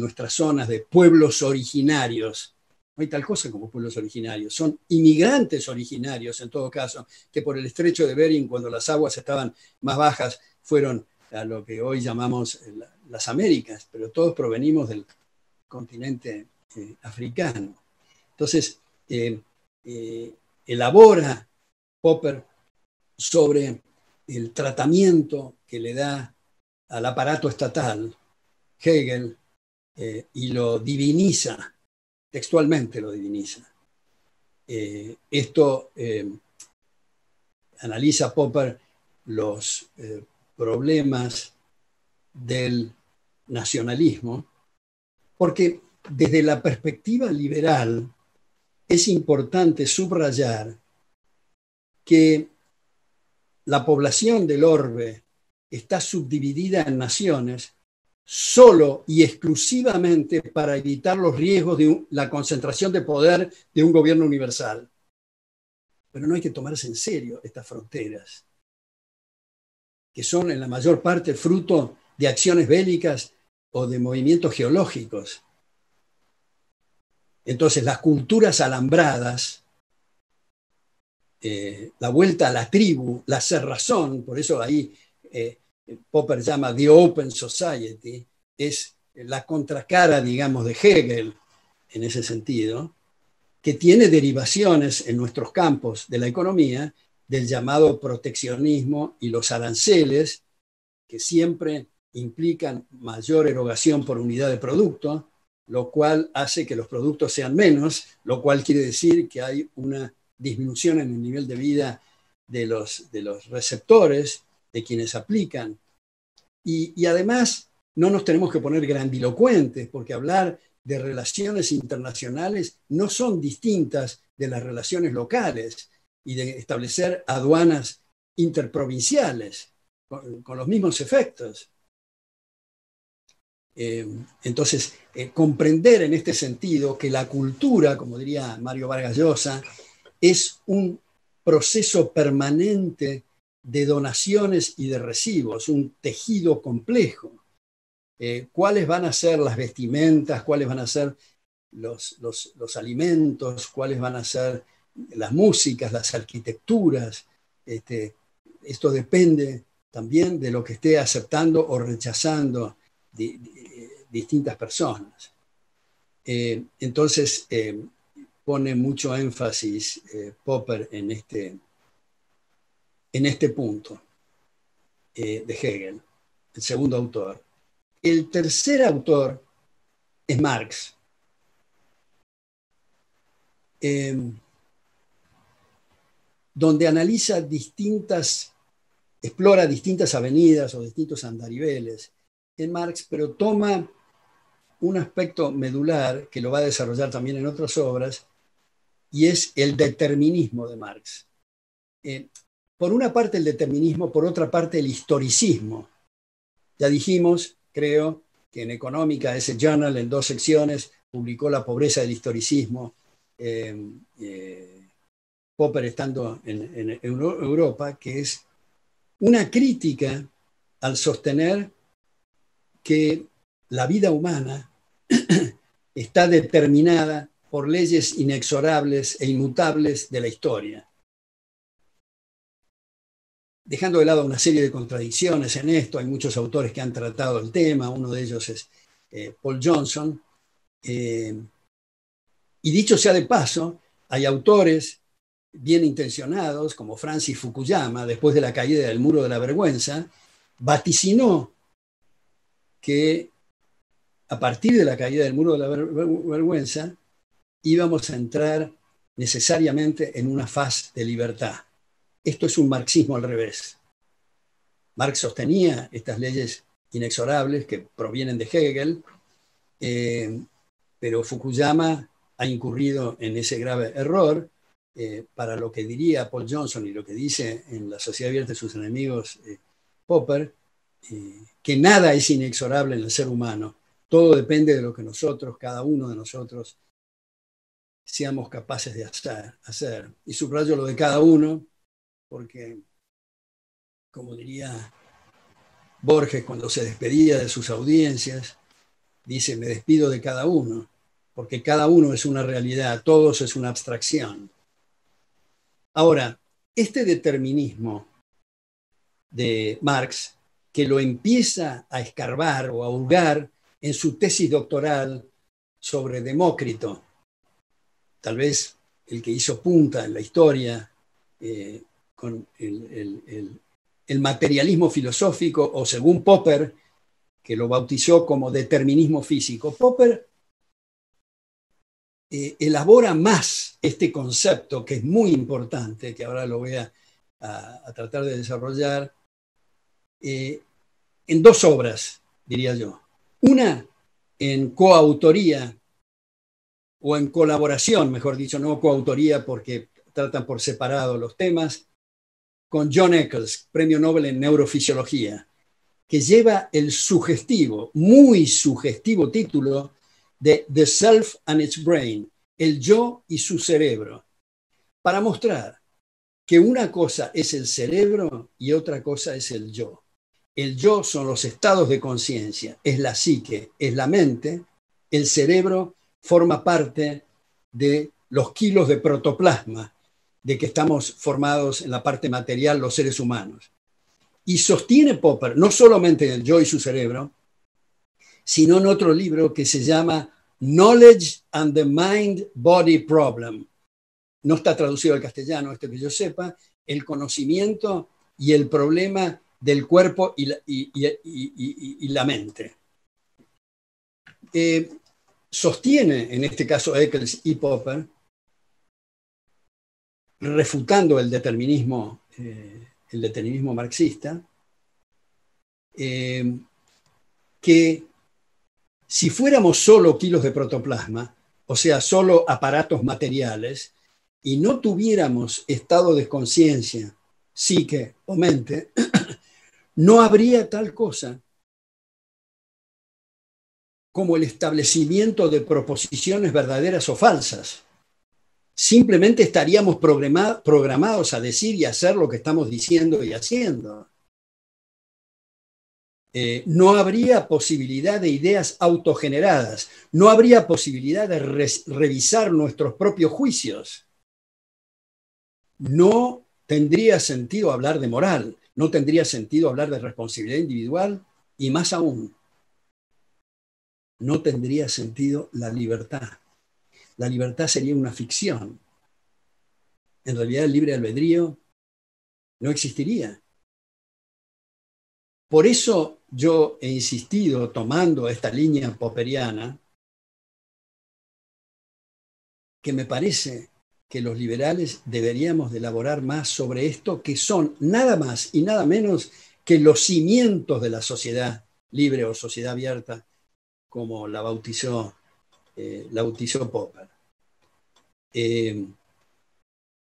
nuestras zonas de pueblos originarios. No hay tal cosa como pueblos originarios, son inmigrantes originarios en todo caso, que por el estrecho de Bering, cuando las aguas estaban más bajas, fueron a lo que hoy llamamos las Américas, pero todos provenimos del continente africano. Entonces, elabora Popper sobre el tratamiento que le da al aparato estatal Hegel y lo diviniza, textualmente lo diviniza. Esto analiza Popper los problemas del nacionalismo, porque desde la perspectiva liberal es importante subrayar que la población del orbe está subdividida en naciones solo y exclusivamente para evitar los riesgos de la concentración de poder de un gobierno universal. Pero no hay que tomarse en serio estas fronteras, que son en la mayor parte fruto de acciones bélicas o de movimientos geológicos. Entonces, las culturas alambradas, la vuelta a la tribu, la cerrazón, por eso ahí Popper llama The Open Society, es la contracara, digamos, de Hegel, en ese sentido, que tiene derivaciones en nuestros campos de la economía, del llamado proteccionismo y los aranceles, que siempre implican mayor erogación por unidad de producto, lo cual hace que los productos sean menos, lo cual quiere decir que hay una disminución en el nivel de vida de los receptores, de quienes aplican. Y además, no nos tenemos que poner grandilocuentes, porque hablar de relaciones internacionales no son distintas de las relaciones locales y de establecer aduanas interprovinciales con los mismos efectos. Entonces, comprender en este sentido que la cultura, como diría Mario Vargas Llosa, es un proceso permanente de donaciones y de recibos, un tejido complejo. ¿Cuáles van a ser las vestimentas? ¿Cuáles van a ser los alimentos? ¿Cuáles van a ser las músicas, las arquitecturas? Esto depende también de lo que esté aceptando o rechazando distintas personas. Entonces, pone mucho énfasis Popper en este punto de Hegel, el segundo autor. El tercer autor es Marx. Donde analiza explora distintas avenidas o distintos andariveles en Marx, pero toma un aspecto medular que lo va a desarrollar también en otras obras, y es el determinismo de Marx. Por una parte el determinismo, por otra parte el historicismo. Ya dijimos, creo, que en Económica, ese journal en 2 secciones, publicó La pobreza del historicismo, Popper estando en Europa, que es una crítica al sostener que la vida humana está determinada por leyes inexorables e inmutables de la historia. Dejando de lado una serie de contradicciones en esto, hay muchos autores que han tratado el tema, uno de ellos es Paul Johnson, y dicho sea de paso, hay autores bien intencionados, como Francis Fukuyama, después de la caída del muro de la vergüenza, vaticinó que a partir de la caída del muro de la vergüenza íbamos a entrar necesariamente en una faz de libertad. Esto es un marxismo al revés. Marx sostenía estas leyes inexorables que provienen de Hegel, pero Fukuyama ha incurrido en ese grave error. Para lo que diría Paul Johnson y lo que dice en La Sociedad Abierta y Sus Enemigos Popper, que nada es inexorable en el ser humano, todo depende de lo que nosotros, cada uno de nosotros, seamos capaces de hacer. Y subrayo lo de cada uno, porque, como diría Borges cuando se despedía de sus audiencias, dice, me despido de cada uno, porque cada uno es una realidad, todos es una abstracción. Ahora, este determinismo de Marx, que lo empieza a escarbar o a hurgar en su tesis doctoral sobre Demócrito, tal vez el que hizo punta en la historia con el materialismo filosófico, o según Popper, que lo bautizó como determinismo físico. Popper elabora más este concepto, que es muy importante, que ahora lo voy a tratar de desarrollar, en dos obras, diría yo. Una en coautoría, o en colaboración, mejor dicho, no coautoría porque tratan por separado los temas, con John Eccles, premio Nobel en neurofisiología, que lleva el sugestivo, muy sugestivo título de The Self and Its Brain, el yo y su cerebro, para mostrar que una cosa es el cerebro y otra cosa es el yo. El yo son los estados de conciencia, es la psique, es la mente, el cerebro forma parte de los kilos de protoplasma de que estamos formados en la parte material los seres humanos. Y sostiene Popper, no solamente el yo y su cerebro, sino en otro libro que se llama Knowledge and the Mind-Body Problem. No está traducido al castellano, esto que yo sepa, el conocimiento y el problema del cuerpo y la mente. Sostiene, en este caso Eccles y Popper, refutando el determinismo marxista, que si fuéramos solo kilos de protoplasma, o sea, solo aparatos materiales, y no tuviéramos estado de conciencia, psique o mente, no habría tal cosa como el establecimiento de proposiciones verdaderas o falsas. Simplemente estaríamos programados a decir y hacer lo que estamos diciendo y haciendo. No habría posibilidad de ideas autogeneradas, no habría posibilidad de revisar nuestros propios juicios. No tendría sentido hablar de moral, no tendría sentido hablar de responsabilidad individual y más aún, no tendría sentido la libertad. La libertad sería una ficción. En realidad el libre albedrío no existiría. Por eso yo he insistido, tomando esta línea popperiana, que me parece que los liberales deberíamos de elaborar más sobre esto, que son nada más y nada menos que los cimientos de la sociedad libre o sociedad abierta, como la bautizó Popper.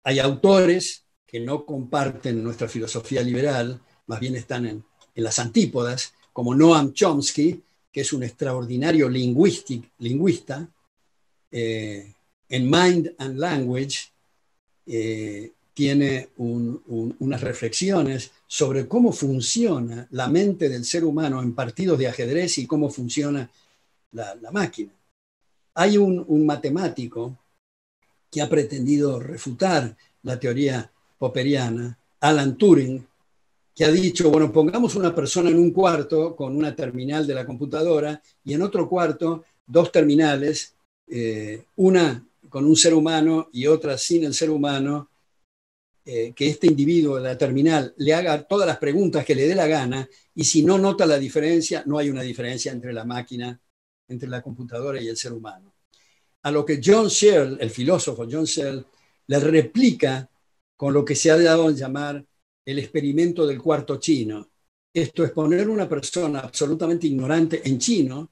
Hay autores que no comparten nuestra filosofía liberal, más bien están en las antípodas, como Noam Chomsky, que es un extraordinario lingüista, en Mind and Language tiene unas reflexiones sobre cómo funciona la mente del ser humano en partidos de ajedrez y cómo funciona la máquina. Hay un matemático que ha pretendido refutar la teoría popperiana, Alan Turing, que ha dicho, bueno, pongamos una persona en un cuarto con una terminal de la computadora y en otro cuarto dos terminales, una con un ser humano y otra sin el ser humano, que este individuo de la terminal le haga todas las preguntas que le dé la gana y si no nota la diferencia, no hay una diferencia entre la máquina, entre la computadora y el ser humano. A lo que John Searle, el filósofo John Searle, le replica con lo que se ha dado en llamar el experimento del cuarto chino. Esto es poner una persona absolutamente ignorante en chino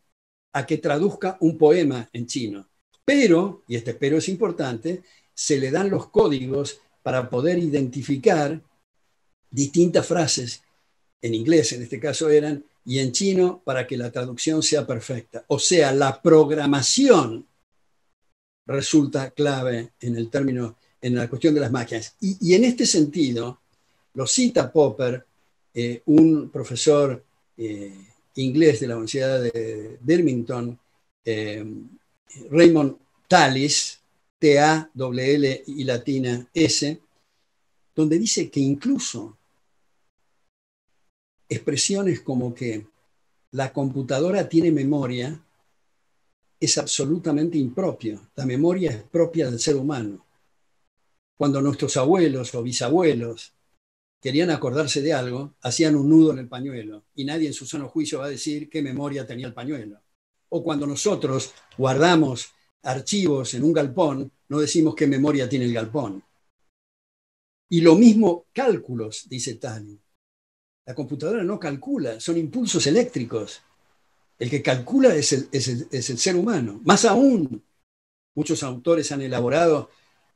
a que traduzca un poema en chino. pero, y este pero es importante, se le dan los códigos para poder identificar distintas frases, en inglés en este caso eran, y en chino para que la traducción sea perfecta. O sea, la programación resulta clave en el término, en la cuestión de las máquinas. Y en este sentido, lo cita Popper, un profesor inglés de la Universidad de Birmingham, Raymond Tallis, T-A-L-L y latina S, donde dice que incluso expresiones como que la computadora tiene memoria es absolutamente impropio. La memoria es propia del ser humano. Cuando nuestros abuelos o bisabuelos querían acordarse de algo, hacían un nudo en el pañuelo y nadie en su sano juicio va a decir qué memoria tenía el pañuelo. O cuando nosotros guardamos archivos en un galpón, no decimos qué memoria tiene el galpón. Y lo mismo cálculos, dice Tani. La computadora no calcula, son impulsos eléctricos. El que calcula es el ser humano. Más aún, muchos autores han elaborado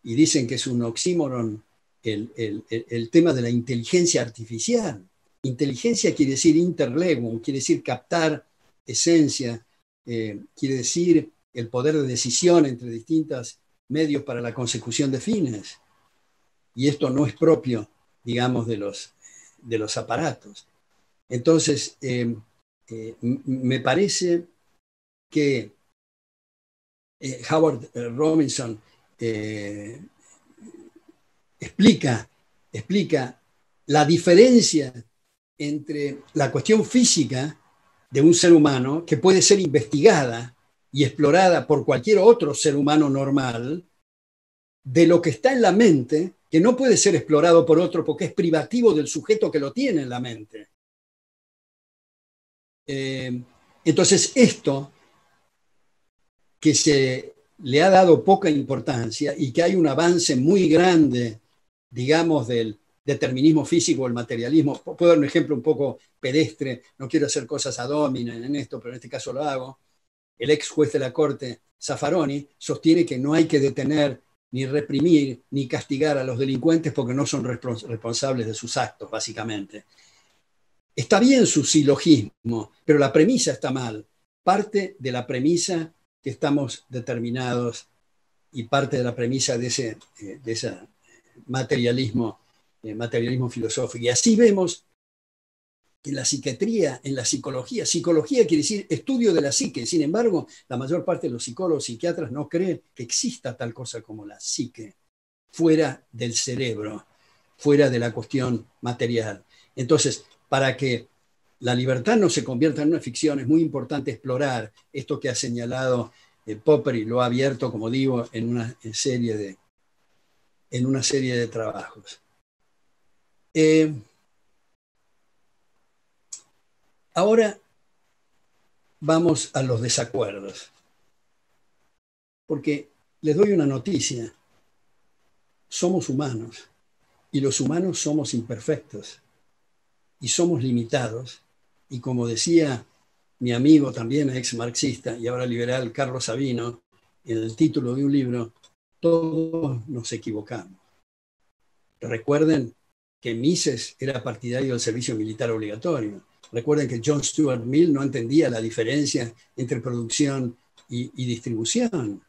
y dicen que es un oxímoron el tema de la inteligencia artificial. Inteligencia quiere decir interlegum, quiere decir captar esencia, quiere decir el poder de decisión entre distintos medios para la consecución de fines. Y esto no es propio, digamos, de los aparatos. Entonces, me parece que Howard Robinson explica la diferencia entre la cuestión física de un ser humano que puede ser investigada y explorada por cualquier otro ser humano normal, de lo que está en la mente, que no puede ser explorado por otro porque es privativo del sujeto que lo tiene en la mente. Entonces esto, que se le ha dado poca importancia y que hay un avance muy grande, digamos, del determinismo físico, el materialismo, puedo dar un ejemplo un poco pedestre, no quiero hacer cosas ad hominem en esto, pero en este caso lo hago. El ex juez de la corte, Zaffaroni, sostiene que no hay que detener, ni reprimir, ni castigar a los delincuentes porque no son responsables de sus actos, básicamente. Está bien su silogismo, pero la premisa está mal. Parte de la premisa que estamos determinados y parte de la premisa de ese materialismo filosófico. Y así vemos que la psiquiatría, en la psicología quiere decir estudio de la psique, sin embargo, la mayor parte de los psicólogos, psiquiatras no creen que exista tal cosa como la psique, fuera del cerebro, fuera de la cuestión material. Entonces, para que la libertad no se convierta en una ficción, es muy importante explorar esto que ha señalado Popper y lo ha abierto, como digo, en una serie de trabajos. Ahora vamos a los desacuerdos, porque les doy una noticia. Somos humanos y los humanos somos imperfectos y somos limitados. Y como decía mi amigo también ex marxista y ahora liberal Carlos Sabino en el título de un libro, todos nos equivocamos. Recuerden que Mises era partidario del servicio militar obligatorio. Recuerden que John Stuart Mill no entendía la diferencia entre producción y distribución.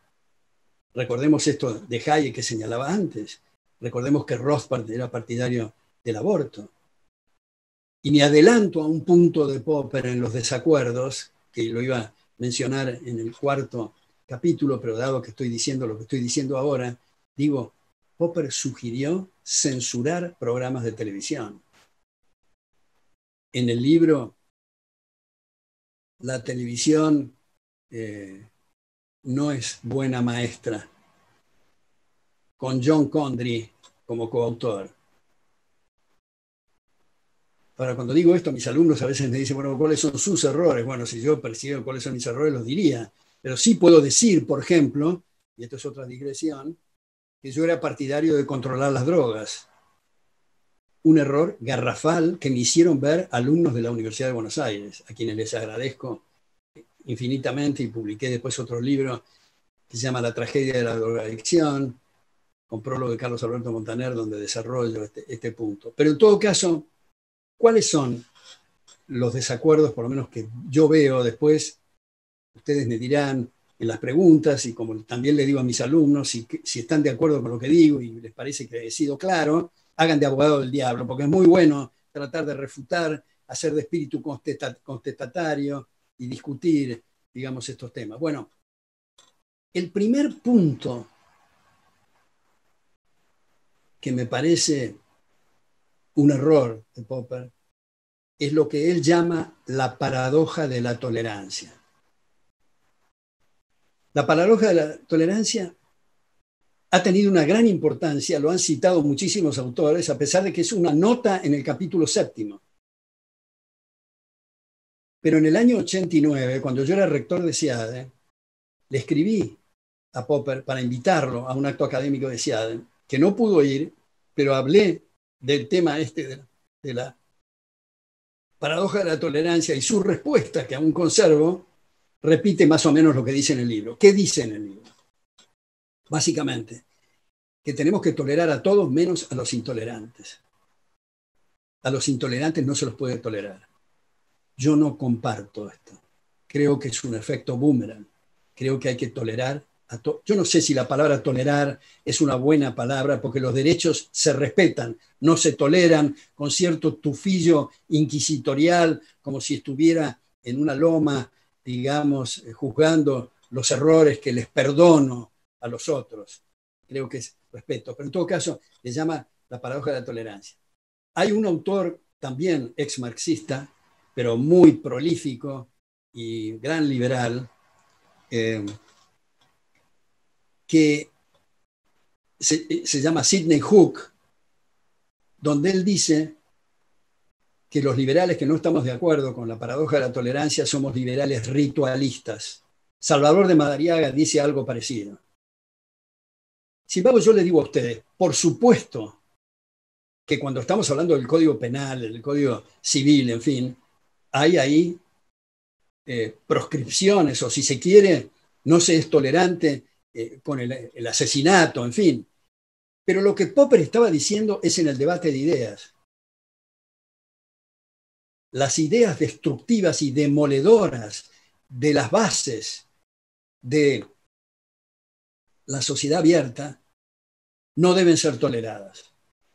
Recordemos esto de Hayek que señalaba antes. Recordemos que Rothbard era partidario del aborto. Y me adelanto a un punto de Popper en los desacuerdos, que lo iba a mencionar en el cuarto capítulo, pero dado que estoy diciendo lo que estoy diciendo ahora, digo, Popper sugirió censurar programas de televisión. En el libro La televisión no es buena maestra, con John Condry como coautor. Ahora, cuando digo esto, mis alumnos a veces me dicen, bueno, ¿cuáles son sus errores? Bueno, si yo percibo cuáles son mis errores, los diría. Pero sí puedo decir, por ejemplo, y esto es otra digresión, que yo era partidario de controlar las drogas. Un error garrafal que me hicieron ver alumnos de la Universidad de Buenos Aires, a quienes les agradezco infinitamente y publiqué después otro libro que se llama La tragedia de la drogadicción, con prólogo de Carlos Alberto Montaner, donde desarrollo este punto. Pero en todo caso, ¿cuáles son los desacuerdos, por lo menos que yo veo? Después ustedes me dirán en las preguntas, y como también le digo a mis alumnos, si están de acuerdo con lo que digo y les parece que he sido claro, hagan de abogado del diablo, porque es muy bueno tratar de refutar, hacer de espíritu contestatario y discutir, digamos, estos temas. Bueno, el primer punto que me parece un error de Popper es lo que él llama la paradoja de la tolerancia. La paradoja de la tolerancia ha tenido una gran importancia, lo han citado muchísimos autores, a pesar de que es una nota en el capítulo 7. Pero en el año 89, cuando yo era rector de SEADE, le escribí a Popper para invitarlo a un acto académico de SEADE, que no pudo ir, pero hablé del tema este de la paradoja de la tolerancia, y su respuesta, que aún conservo, repite más o menos lo que dice en el libro. ¿Qué dice en el libro? Básicamente, que tenemos que tolerar a todos menos a los intolerantes. A los intolerantes no se los puede tolerar. Yo no comparto esto. Creo que es un efecto boomerang. Creo que hay que tolerar a todos. Yo no sé si la palabra tolerar es una buena palabra, porque los derechos se respetan, no se toleran con cierto tufillo inquisitorial, como si estuviera en una loma, digamos, juzgando los errores que les perdono a los otros. Creo que es respeto. Pero en todo caso, le llama la paradoja de la tolerancia. Hay un autor también ex-marxista, pero muy prolífico y gran liberal, que se llama Sidney Hook, donde él dice que los liberales que no estamos de acuerdo con la paradoja de la tolerancia somos liberales ritualistas. Salvador de Madariaga dice algo parecido. Sin embargo, yo le digo a ustedes, por supuesto que cuando estamos hablando del Código Penal, del Código Civil, en fin, hay ahí proscripciones, o si se quiere, no se es tolerante con el asesinato, en fin. Pero lo que Popper estaba diciendo es en el debate de ideas. Las ideas destructivas y demoledoras de las bases de la sociedad abierta no deben ser toleradas.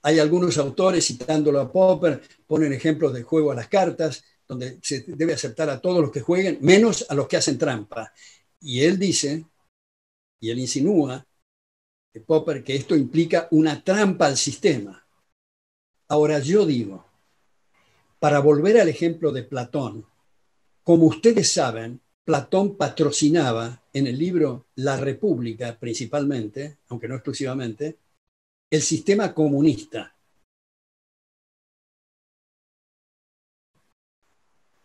Hay algunos autores, citándolo a Popper, ponen ejemplos de juego a las cartas, donde se debe aceptar a todos los que jueguen, menos a los que hacen trampa. Y él dice, y él insinúa, que Popper, que esto implica una trampa al sistema. Ahora yo digo, para volver al ejemplo de Platón, como ustedes saben, Platón patrocinaba en el libro La República, principalmente, aunque no exclusivamente, el sistema comunista.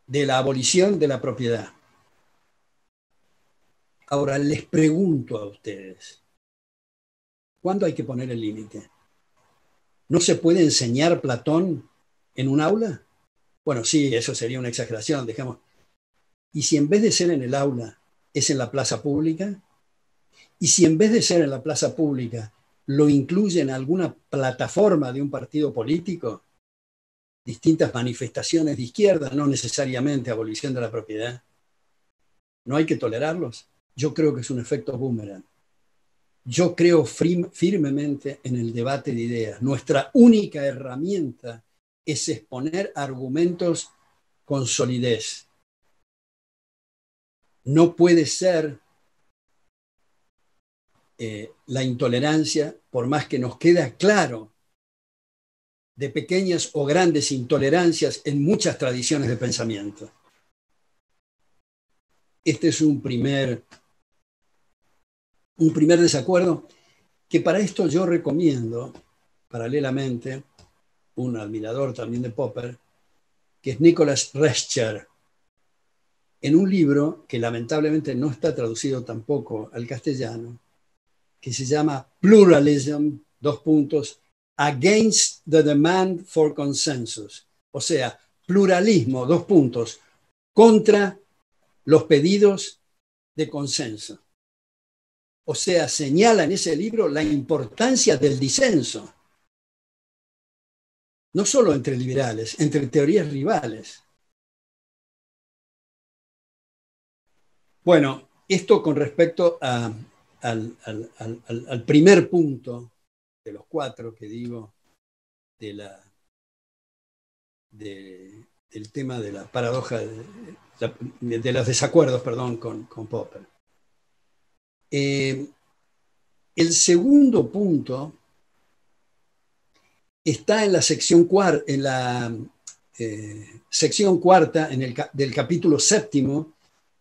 De la abolición de la propiedad. Ahora les pregunto a ustedes, ¿cuándo hay que poner el límite? ¿No se puede enseñar Platón en un aula? Bueno, sí, eso sería una exageración, dejamos. ¿Y si en vez de ser en el aula es en la plaza pública? ¿Y si en vez de ser en la plaza pública lo incluyen en alguna plataforma de un partido político? Distintas manifestaciones de izquierda, no necesariamente abolición de la propiedad. ¿No hay que tolerarlos? Yo creo que es un efecto boomerang. Yo creo firmemente en el debate de ideas. Nuestra única herramienta es exponer argumentos con solidez. No puede ser la intolerancia, por más que nos queda claro de pequeñas o grandes intolerancias en muchas tradiciones de pensamiento. Este es un primer desacuerdo, que para esto yo recomiendo, paralelamente, un admirador también de Popper, que es Nicholas Rescher, en un libro que lamentablemente no está traducido tampoco al castellano, que se llama Pluralism, Against the Demand for Consensus, o sea, pluralismo, contra los pedidos de consenso. o sea, señala en ese libro la importancia del disenso, no solo entre liberales, entre teorías rivales. Bueno, esto con respecto al primer punto de los cuatro que digo del tema de la paradoja de los desacuerdos, perdón, con Popper. El segundo punto está en la sección cuarta, del capítulo séptimo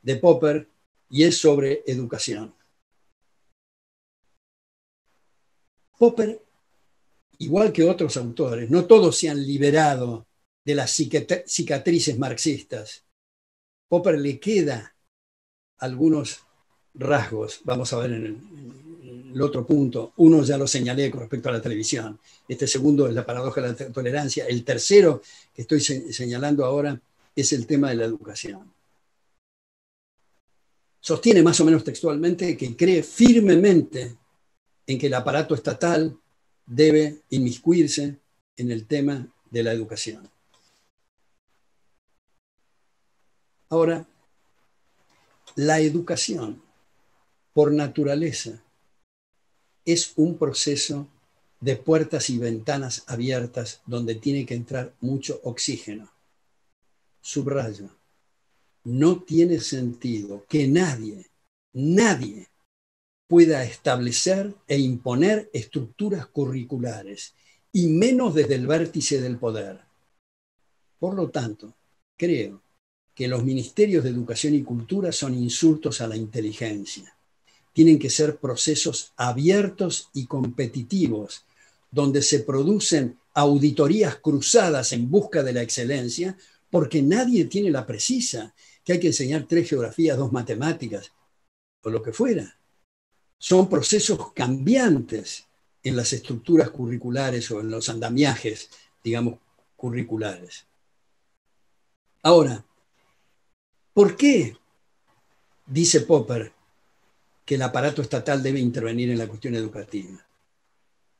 de Popper, y es sobre educación. Popper, igual que otros autores, no todos se han liberado de las cicatrices marxistas. Popper le queda algunos rasgos, vamos a ver en el otro punto. Uno ya lo señalé con respecto a la televisión. Este segundo es la paradoja de la tolerancia. El tercero que estoy señalando ahora es el tema de la educación. Sostiene más o menos textualmente que cree firmemente en que el aparato estatal debe inmiscuirse en el tema de la educación. Ahora, la educación, por naturaleza, es un proceso de puertas y ventanas abiertas donde tiene que entrar mucho oxígeno. Subrayo, no tiene sentido que nadie pueda establecer e imponer estructuras curriculares, y menos desde el vértice del poder. Por lo tanto, creo que los ministerios de educación y cultura son insultos a la inteligencia. Tienen que ser procesos abiertos y competitivos, donde se producen auditorías cruzadas en busca de la excelencia, porque nadie tiene la precisa que hay que enseñar 3 geografías, 2 matemáticas, o lo que fuera. Son procesos cambiantes en las estructuras curriculares o en los andamiajes, digamos, curriculares. Ahora, ¿por qué dice Popper que el aparato estatal debe intervenir en la cuestión educativa?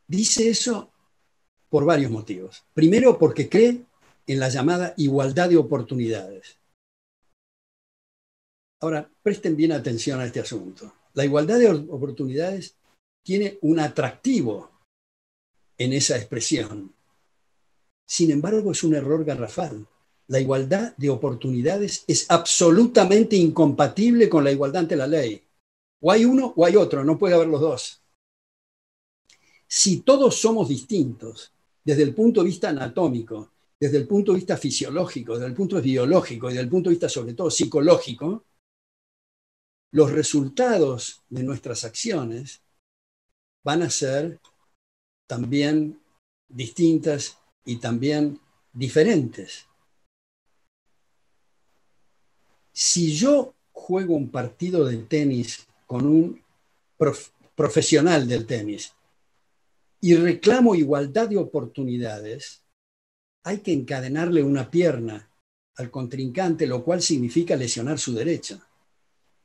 Dice eso por varios motivos. Primero, porque cree en la llamada igualdad de oportunidades. Ahora, presten bien atención a este asunto. La igualdad de oportunidades tiene un atractivo en esa expresión. Sin embargo, es un error garrafal. La igualdad de oportunidades es absolutamente incompatible con la igualdad ante la ley. O hay uno o hay otro, no puede haber los dos. Si todos somos distintos, desde el punto de vista anatómico, desde el punto de vista fisiológico, desde el punto de vista biológico y desde el punto de vista sobre todo psicológico, los resultados de nuestras acciones van a ser también distintas y también diferentes. Si yo juego un partido de tenis con un profesional del tenis y reclamo igualdad de oportunidades, hay que encadenarle una pierna al contrincante, lo cual significa lesionar su derecha.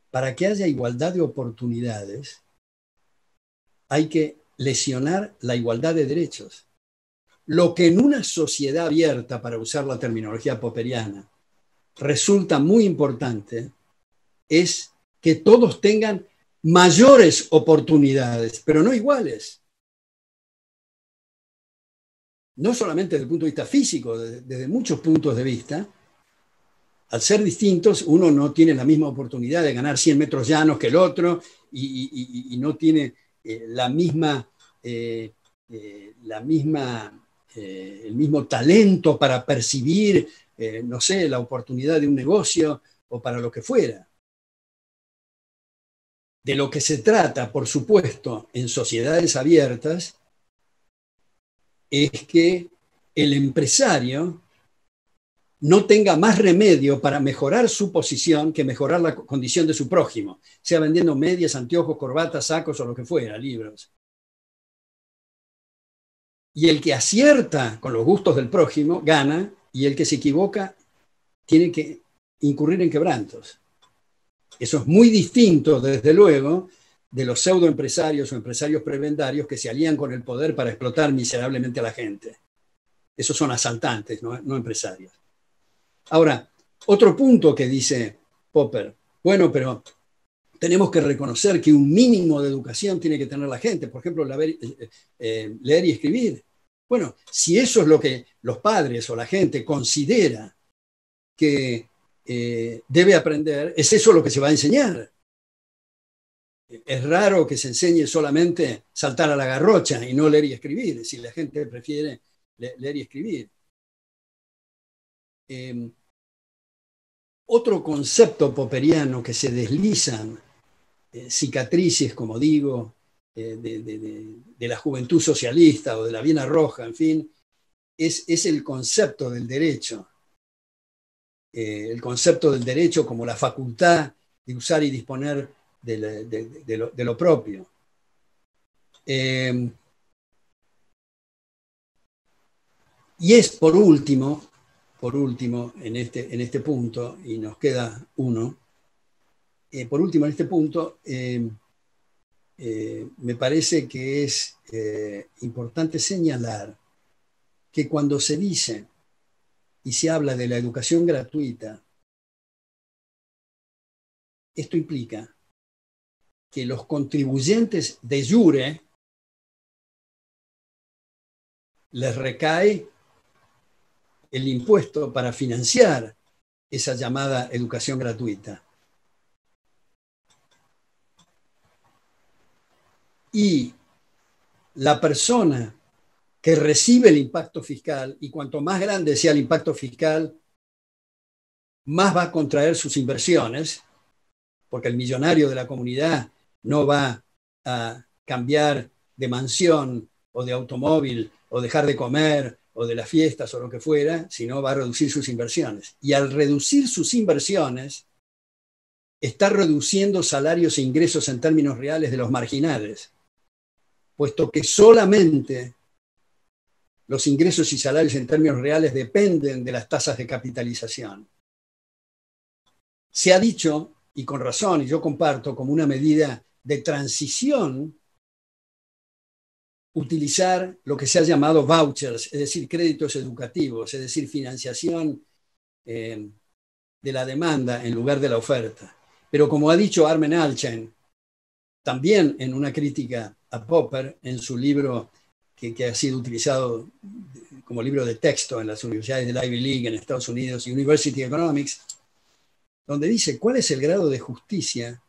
Para que haya igualdad de oportunidades, hay que lesionar la igualdad de derechos. Lo que en una sociedad abierta, para usar la terminología popperiana, resulta muy importante es que todos tengan mayores oportunidades, pero no iguales. No solamente desde el punto de vista físico, desde muchos puntos de vista. Al ser distintos, uno no tiene la misma oportunidad de ganar 100 metros llanos que el otro y no tiene el mismo talento para percibir, no sé, la oportunidad de un negocio o para lo que fuera. De lo que se trata, por supuesto, en sociedades abiertas, es que el empresario no tenga más remedio para mejorar su posición que mejorar la condición de su prójimo, sea vendiendo medias, anteojos, corbatas, sacos o lo que fuera, libros. Y el que acierta con los gustos del prójimo gana, y el que se equivoca tiene que incurrir en quebrantos. Eso es muy distinto, desde luego, de los pseudoempresarios o empresarios prebendarios que se alían con el poder para explotar miserablemente a la gente. Esos son asaltantes, no empresarios. Ahora, otro punto que dice Popper, bueno, pero tenemos que reconocer que un mínimo de educación tiene que tener la gente, por ejemplo, leer y escribir. Bueno, si eso es lo que los padres o la gente considera que debe aprender, es eso lo que se va a enseñar. Es raro que se enseñe solamente saltar a la garrocha y no leer y escribir, si la gente prefiere leer y escribir. Otro concepto popperiano que se deslizan, cicatrices, como digo, de la juventud socialista o de la Viena Roja, en fin, es el concepto del derecho. El concepto del derecho como la facultad de usar y disponer de lo propio. Y es por último, en este punto, y nos queda uno, me parece que es importante señalar que cuando se dice y se habla de la educación gratuita, esto implica que los contribuyentes de jure les recae el impuesto para financiar esa llamada educación gratuita. Y la persona que recibe el impacto fiscal, y cuanto más grande sea el impacto fiscal, más va a contraer sus inversiones, porque el millonario de la comunidad no va a cambiar de mansión o de automóvil o dejar de comer o de las fiestas o lo que fuera, sino va a reducir sus inversiones. Y al reducir sus inversiones, está reduciendo salarios e ingresos en términos reales de los marginales, puesto que solamente los ingresos y salarios en términos reales dependen de las tasas de capitalización. Se ha dicho, y con razón, y yo comparto, como una medida de transición, utilizar lo que se ha llamado vouchers, es decir, créditos educativos, es decir, financiación de la demanda en lugar de la oferta. Pero como ha dicho Armen Alchen, también en una crítica a Popper, en su libro que ha sido utilizado como libro de texto en las universidades de la Ivy League en Estados Unidos, University Economics, donde dice cuál es el grado de justicia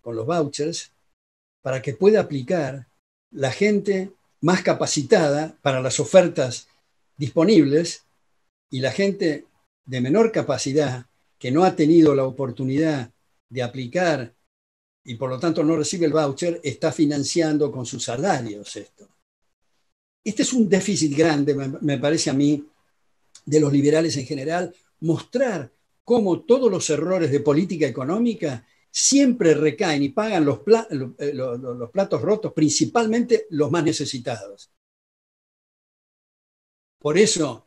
con los vouchers para que pueda aplicar la gente más capacitada para las ofertas disponibles y la gente de menor capacidad que no ha tenido la oportunidad de aplicar y por lo tanto no recibe el voucher, está financiando con sus salarios esto. Este es un déficit grande, me parece a mí, de los liberales en general, mostrar cómo todos los errores de política económica siempre recaen y pagan los platos rotos, principalmente los más necesitados. Por eso,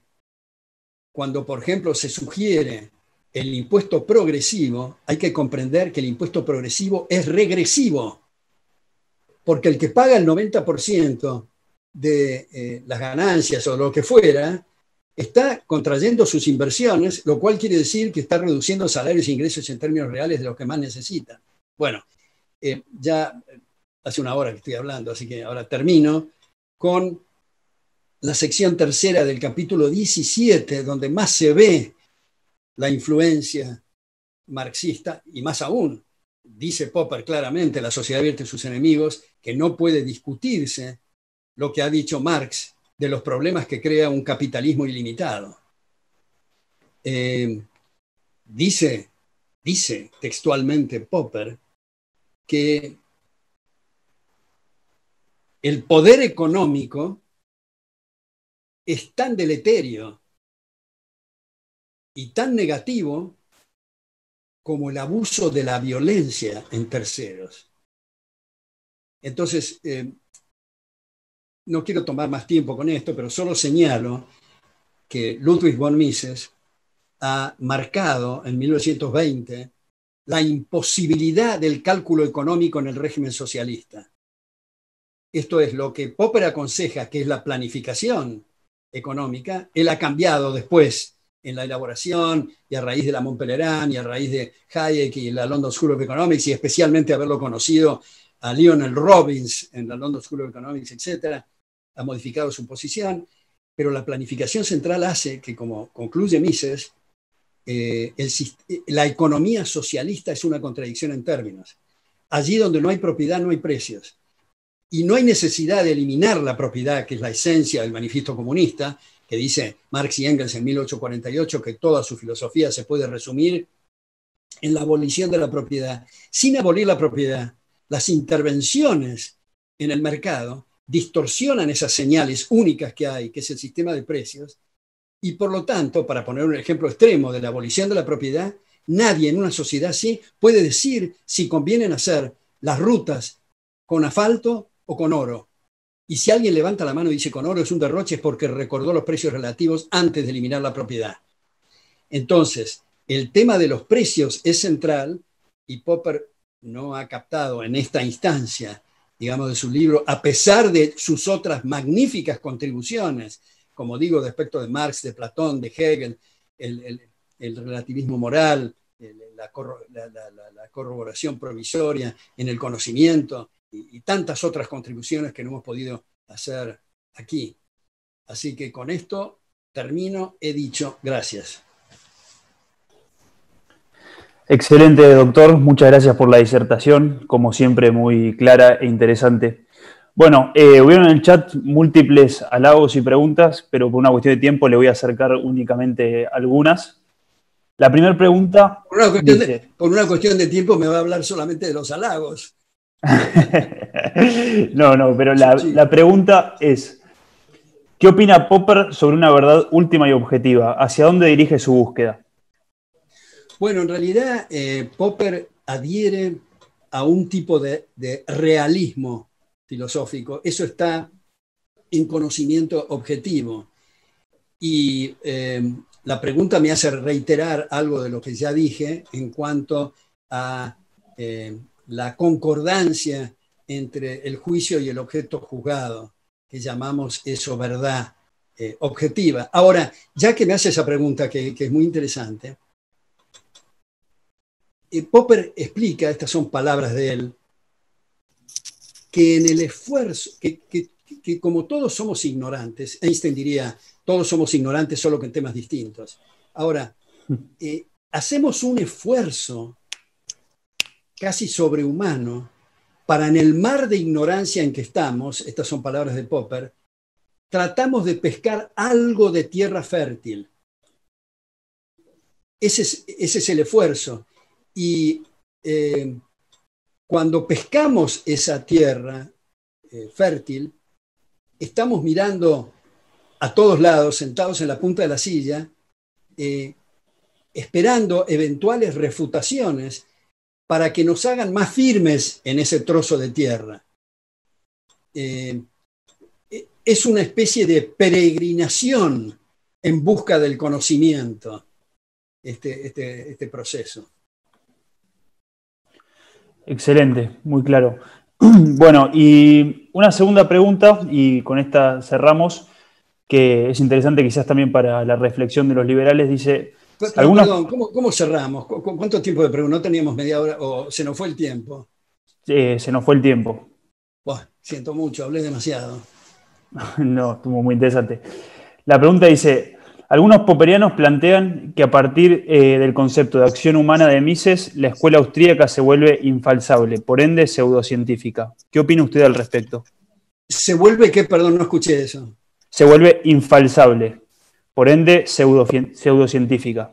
cuando por ejemplo se sugiere el impuesto progresivo, hay que comprender que el impuesto progresivo es regresivo, porque el que paga el 90% de las ganancias o lo que fuera, está contrayendo sus inversiones, lo cual quiere decir que está reduciendo salarios e ingresos en términos reales de los que más necesitan. Bueno, ya hace una hora que estoy hablando, así que ahora termino con la sección tercera del capítulo 17, donde más se ve la influencia marxista y más aún, dice Popper claramente, La sociedad abierta y sus enemigos, que no puede discutirse lo que ha dicho Marx de los problemas que crea un capitalismo ilimitado. Dice textualmente Popper que el poder económico es tan deleterio y tan negativo como el abuso de la violencia en terceros. Entonces, no quiero tomar más tiempo con esto, pero solo señalo que Ludwig von Mises ha marcado en 1920 la imposibilidad del cálculo económico en el régimen socialista. Esto es lo que Popper aconseja, que es la planificación económica. Él ha cambiado después en la elaboración y a raíz de la Mont Pelerin y a raíz de Hayek y la London School of Economics y especialmente haberlo conocido a Lionel Robbins en la London School of Economics, etc., ha modificado su posición, pero la planificación central hace que, como concluye Mises, la economía socialista es una contradicción en términos. Allí donde no hay propiedad no hay precios. Y no hay necesidad de eliminar la propiedad, que es la esencia del manifiesto comunista, que dice Marx y Engels en 1848 que toda su filosofía se puede resumir en la abolición de la propiedad. Sin abolir la propiedad, las intervenciones en el mercado distorsionan esas señales únicas que hay, que es el sistema de precios, y por lo tanto, para poner un ejemplo extremo de la abolición de la propiedad, nadie en una sociedad así puede decir si convienen hacer las rutas con asfalto o con oro. Y si alguien levanta la mano y dice con oro es un derroche, es porque recordó los precios relativos antes de eliminar la propiedad. Entonces, el tema de los precios es central y Popper no ha captado en esta instancia, digamos, de su libro, a pesar de sus otras magníficas contribuciones, como digo, respecto de Marx, de Platón, de Hegel, el relativismo moral, la corroboración provisoria en el conocimiento y tantas otras contribuciones que no hemos podido hacer aquí. Así que con esto termino, he dicho gracias. Excelente, doctor. Muchas gracias por la disertación, como siempre muy clara e interesante. Bueno, hubieron en el chat múltiples halagos y preguntas, pero por una cuestión de tiempo le voy a acercar únicamente algunas. La primera pregunta... Por una cuestión de tiempo me va a hablar solamente de los halagos. pero la pregunta es, ¿qué opina Popper sobre una verdad última y objetiva? ¿Hacia dónde dirige su búsqueda? Bueno, en realidad Popper adhiere a un tipo de realismo filosófico. Eso está en Conocimiento Objetivo. Y la pregunta me hace reiterar algo de lo que ya dije en cuanto a la concordancia entre el juicio y el objeto juzgado, que llamamos eso verdad objetiva. Ahora, ya que me hace esa pregunta, que es muy interesante, Popper explica, estas son palabras de él, que en el esfuerzo, que como todos somos ignorantes, Einstein diría, todos somos ignorantes solo que en temas distintos. Ahora, hacemos un esfuerzo casi sobrehumano para en el mar de ignorancia en que estamos, estas son palabras de Popper, tratamos de pescar algo de tierra fértil. Ese es el esfuerzo. Y cuando pescamos esa tierra fértil, estamos mirando a todos lados, sentados en la punta de la silla, esperando eventuales refutaciones para que nos hagan más firmes en ese trozo de tierra. Es una especie de peregrinación en busca del conocimiento, este proceso. Excelente, muy claro. Bueno, y una segunda pregunta, y con esta cerramos, que es interesante quizás también para la reflexión de los liberales, dice... Perdón, ¿cómo cerramos? ¿Cuánto tiempo de pregunta? ¿No teníamos media hora o se nos fue el tiempo? Se nos fue el tiempo. Buah, siento mucho, hablé demasiado. No, estuvo muy interesante. La pregunta dice, algunos popperianos plantean que a partir del concepto de acción humana de Mises, la escuela austríaca se vuelve infalsable, por ende pseudocientífica. ¿Qué opina usted al respecto? ¿Se vuelve qué? Perdón, no escuché eso. Se vuelve infalsable. Por ende, pseudocientífica.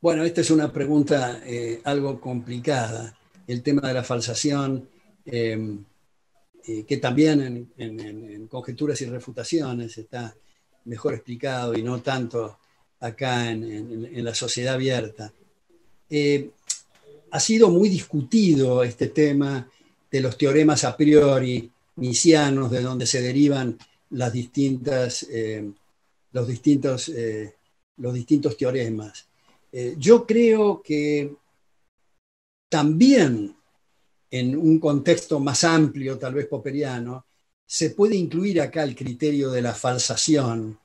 Bueno, esta es una pregunta algo complicada. El tema de la falsación, que también en Conjeturas y Refutaciones está mejor explicado y no tanto acá en La Sociedad Abierta. Ha sido muy discutido este tema de los teoremas a priori misianos, de donde se derivan las distintas... los distintos teoremas. Yo creo que también en un contexto más amplio, tal vez popperiano, se puede incluir acá el criterio de la falsación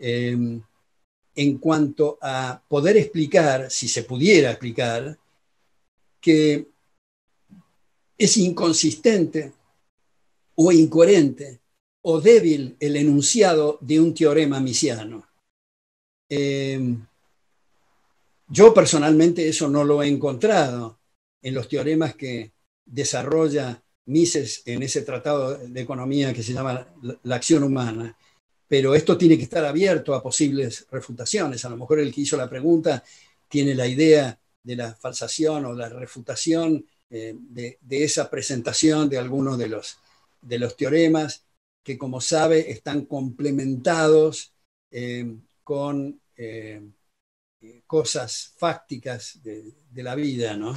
en cuanto a poder explicar, si se pudiera explicar, que es inconsistente o incoherente o débil el enunciado de un teorema misiano. Yo personalmente eso no lo he encontrado en los teoremas que desarrolla Mises en ese tratado de economía que se llama La acción humana, pero esto tiene que estar abierto a posibles refutaciones. A lo mejor el que hizo la pregunta tiene la idea de la falsación o la refutación de esa presentación de algunos de los teoremas que, como sabe, están complementados con cosas fácticas de la vida, ¿no?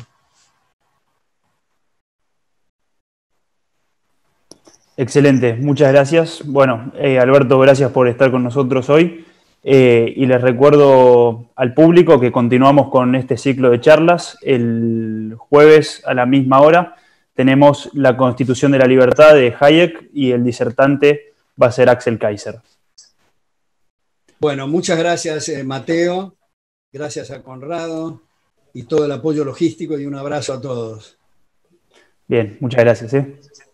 Excelente, muchas gracias. Bueno, Alberto, gracias por estar con nosotros hoy. Y les recuerdo al público que continuamos con este ciclo de charlas. El jueves a la misma hora tenemos La Constitución de la Libertad de Hayek y el disertante va a ser Axel Kaiser. Bueno, muchas gracias Mateo, gracias a Conrado y todo el apoyo logístico y un abrazo a todos. Bien, muchas gracias.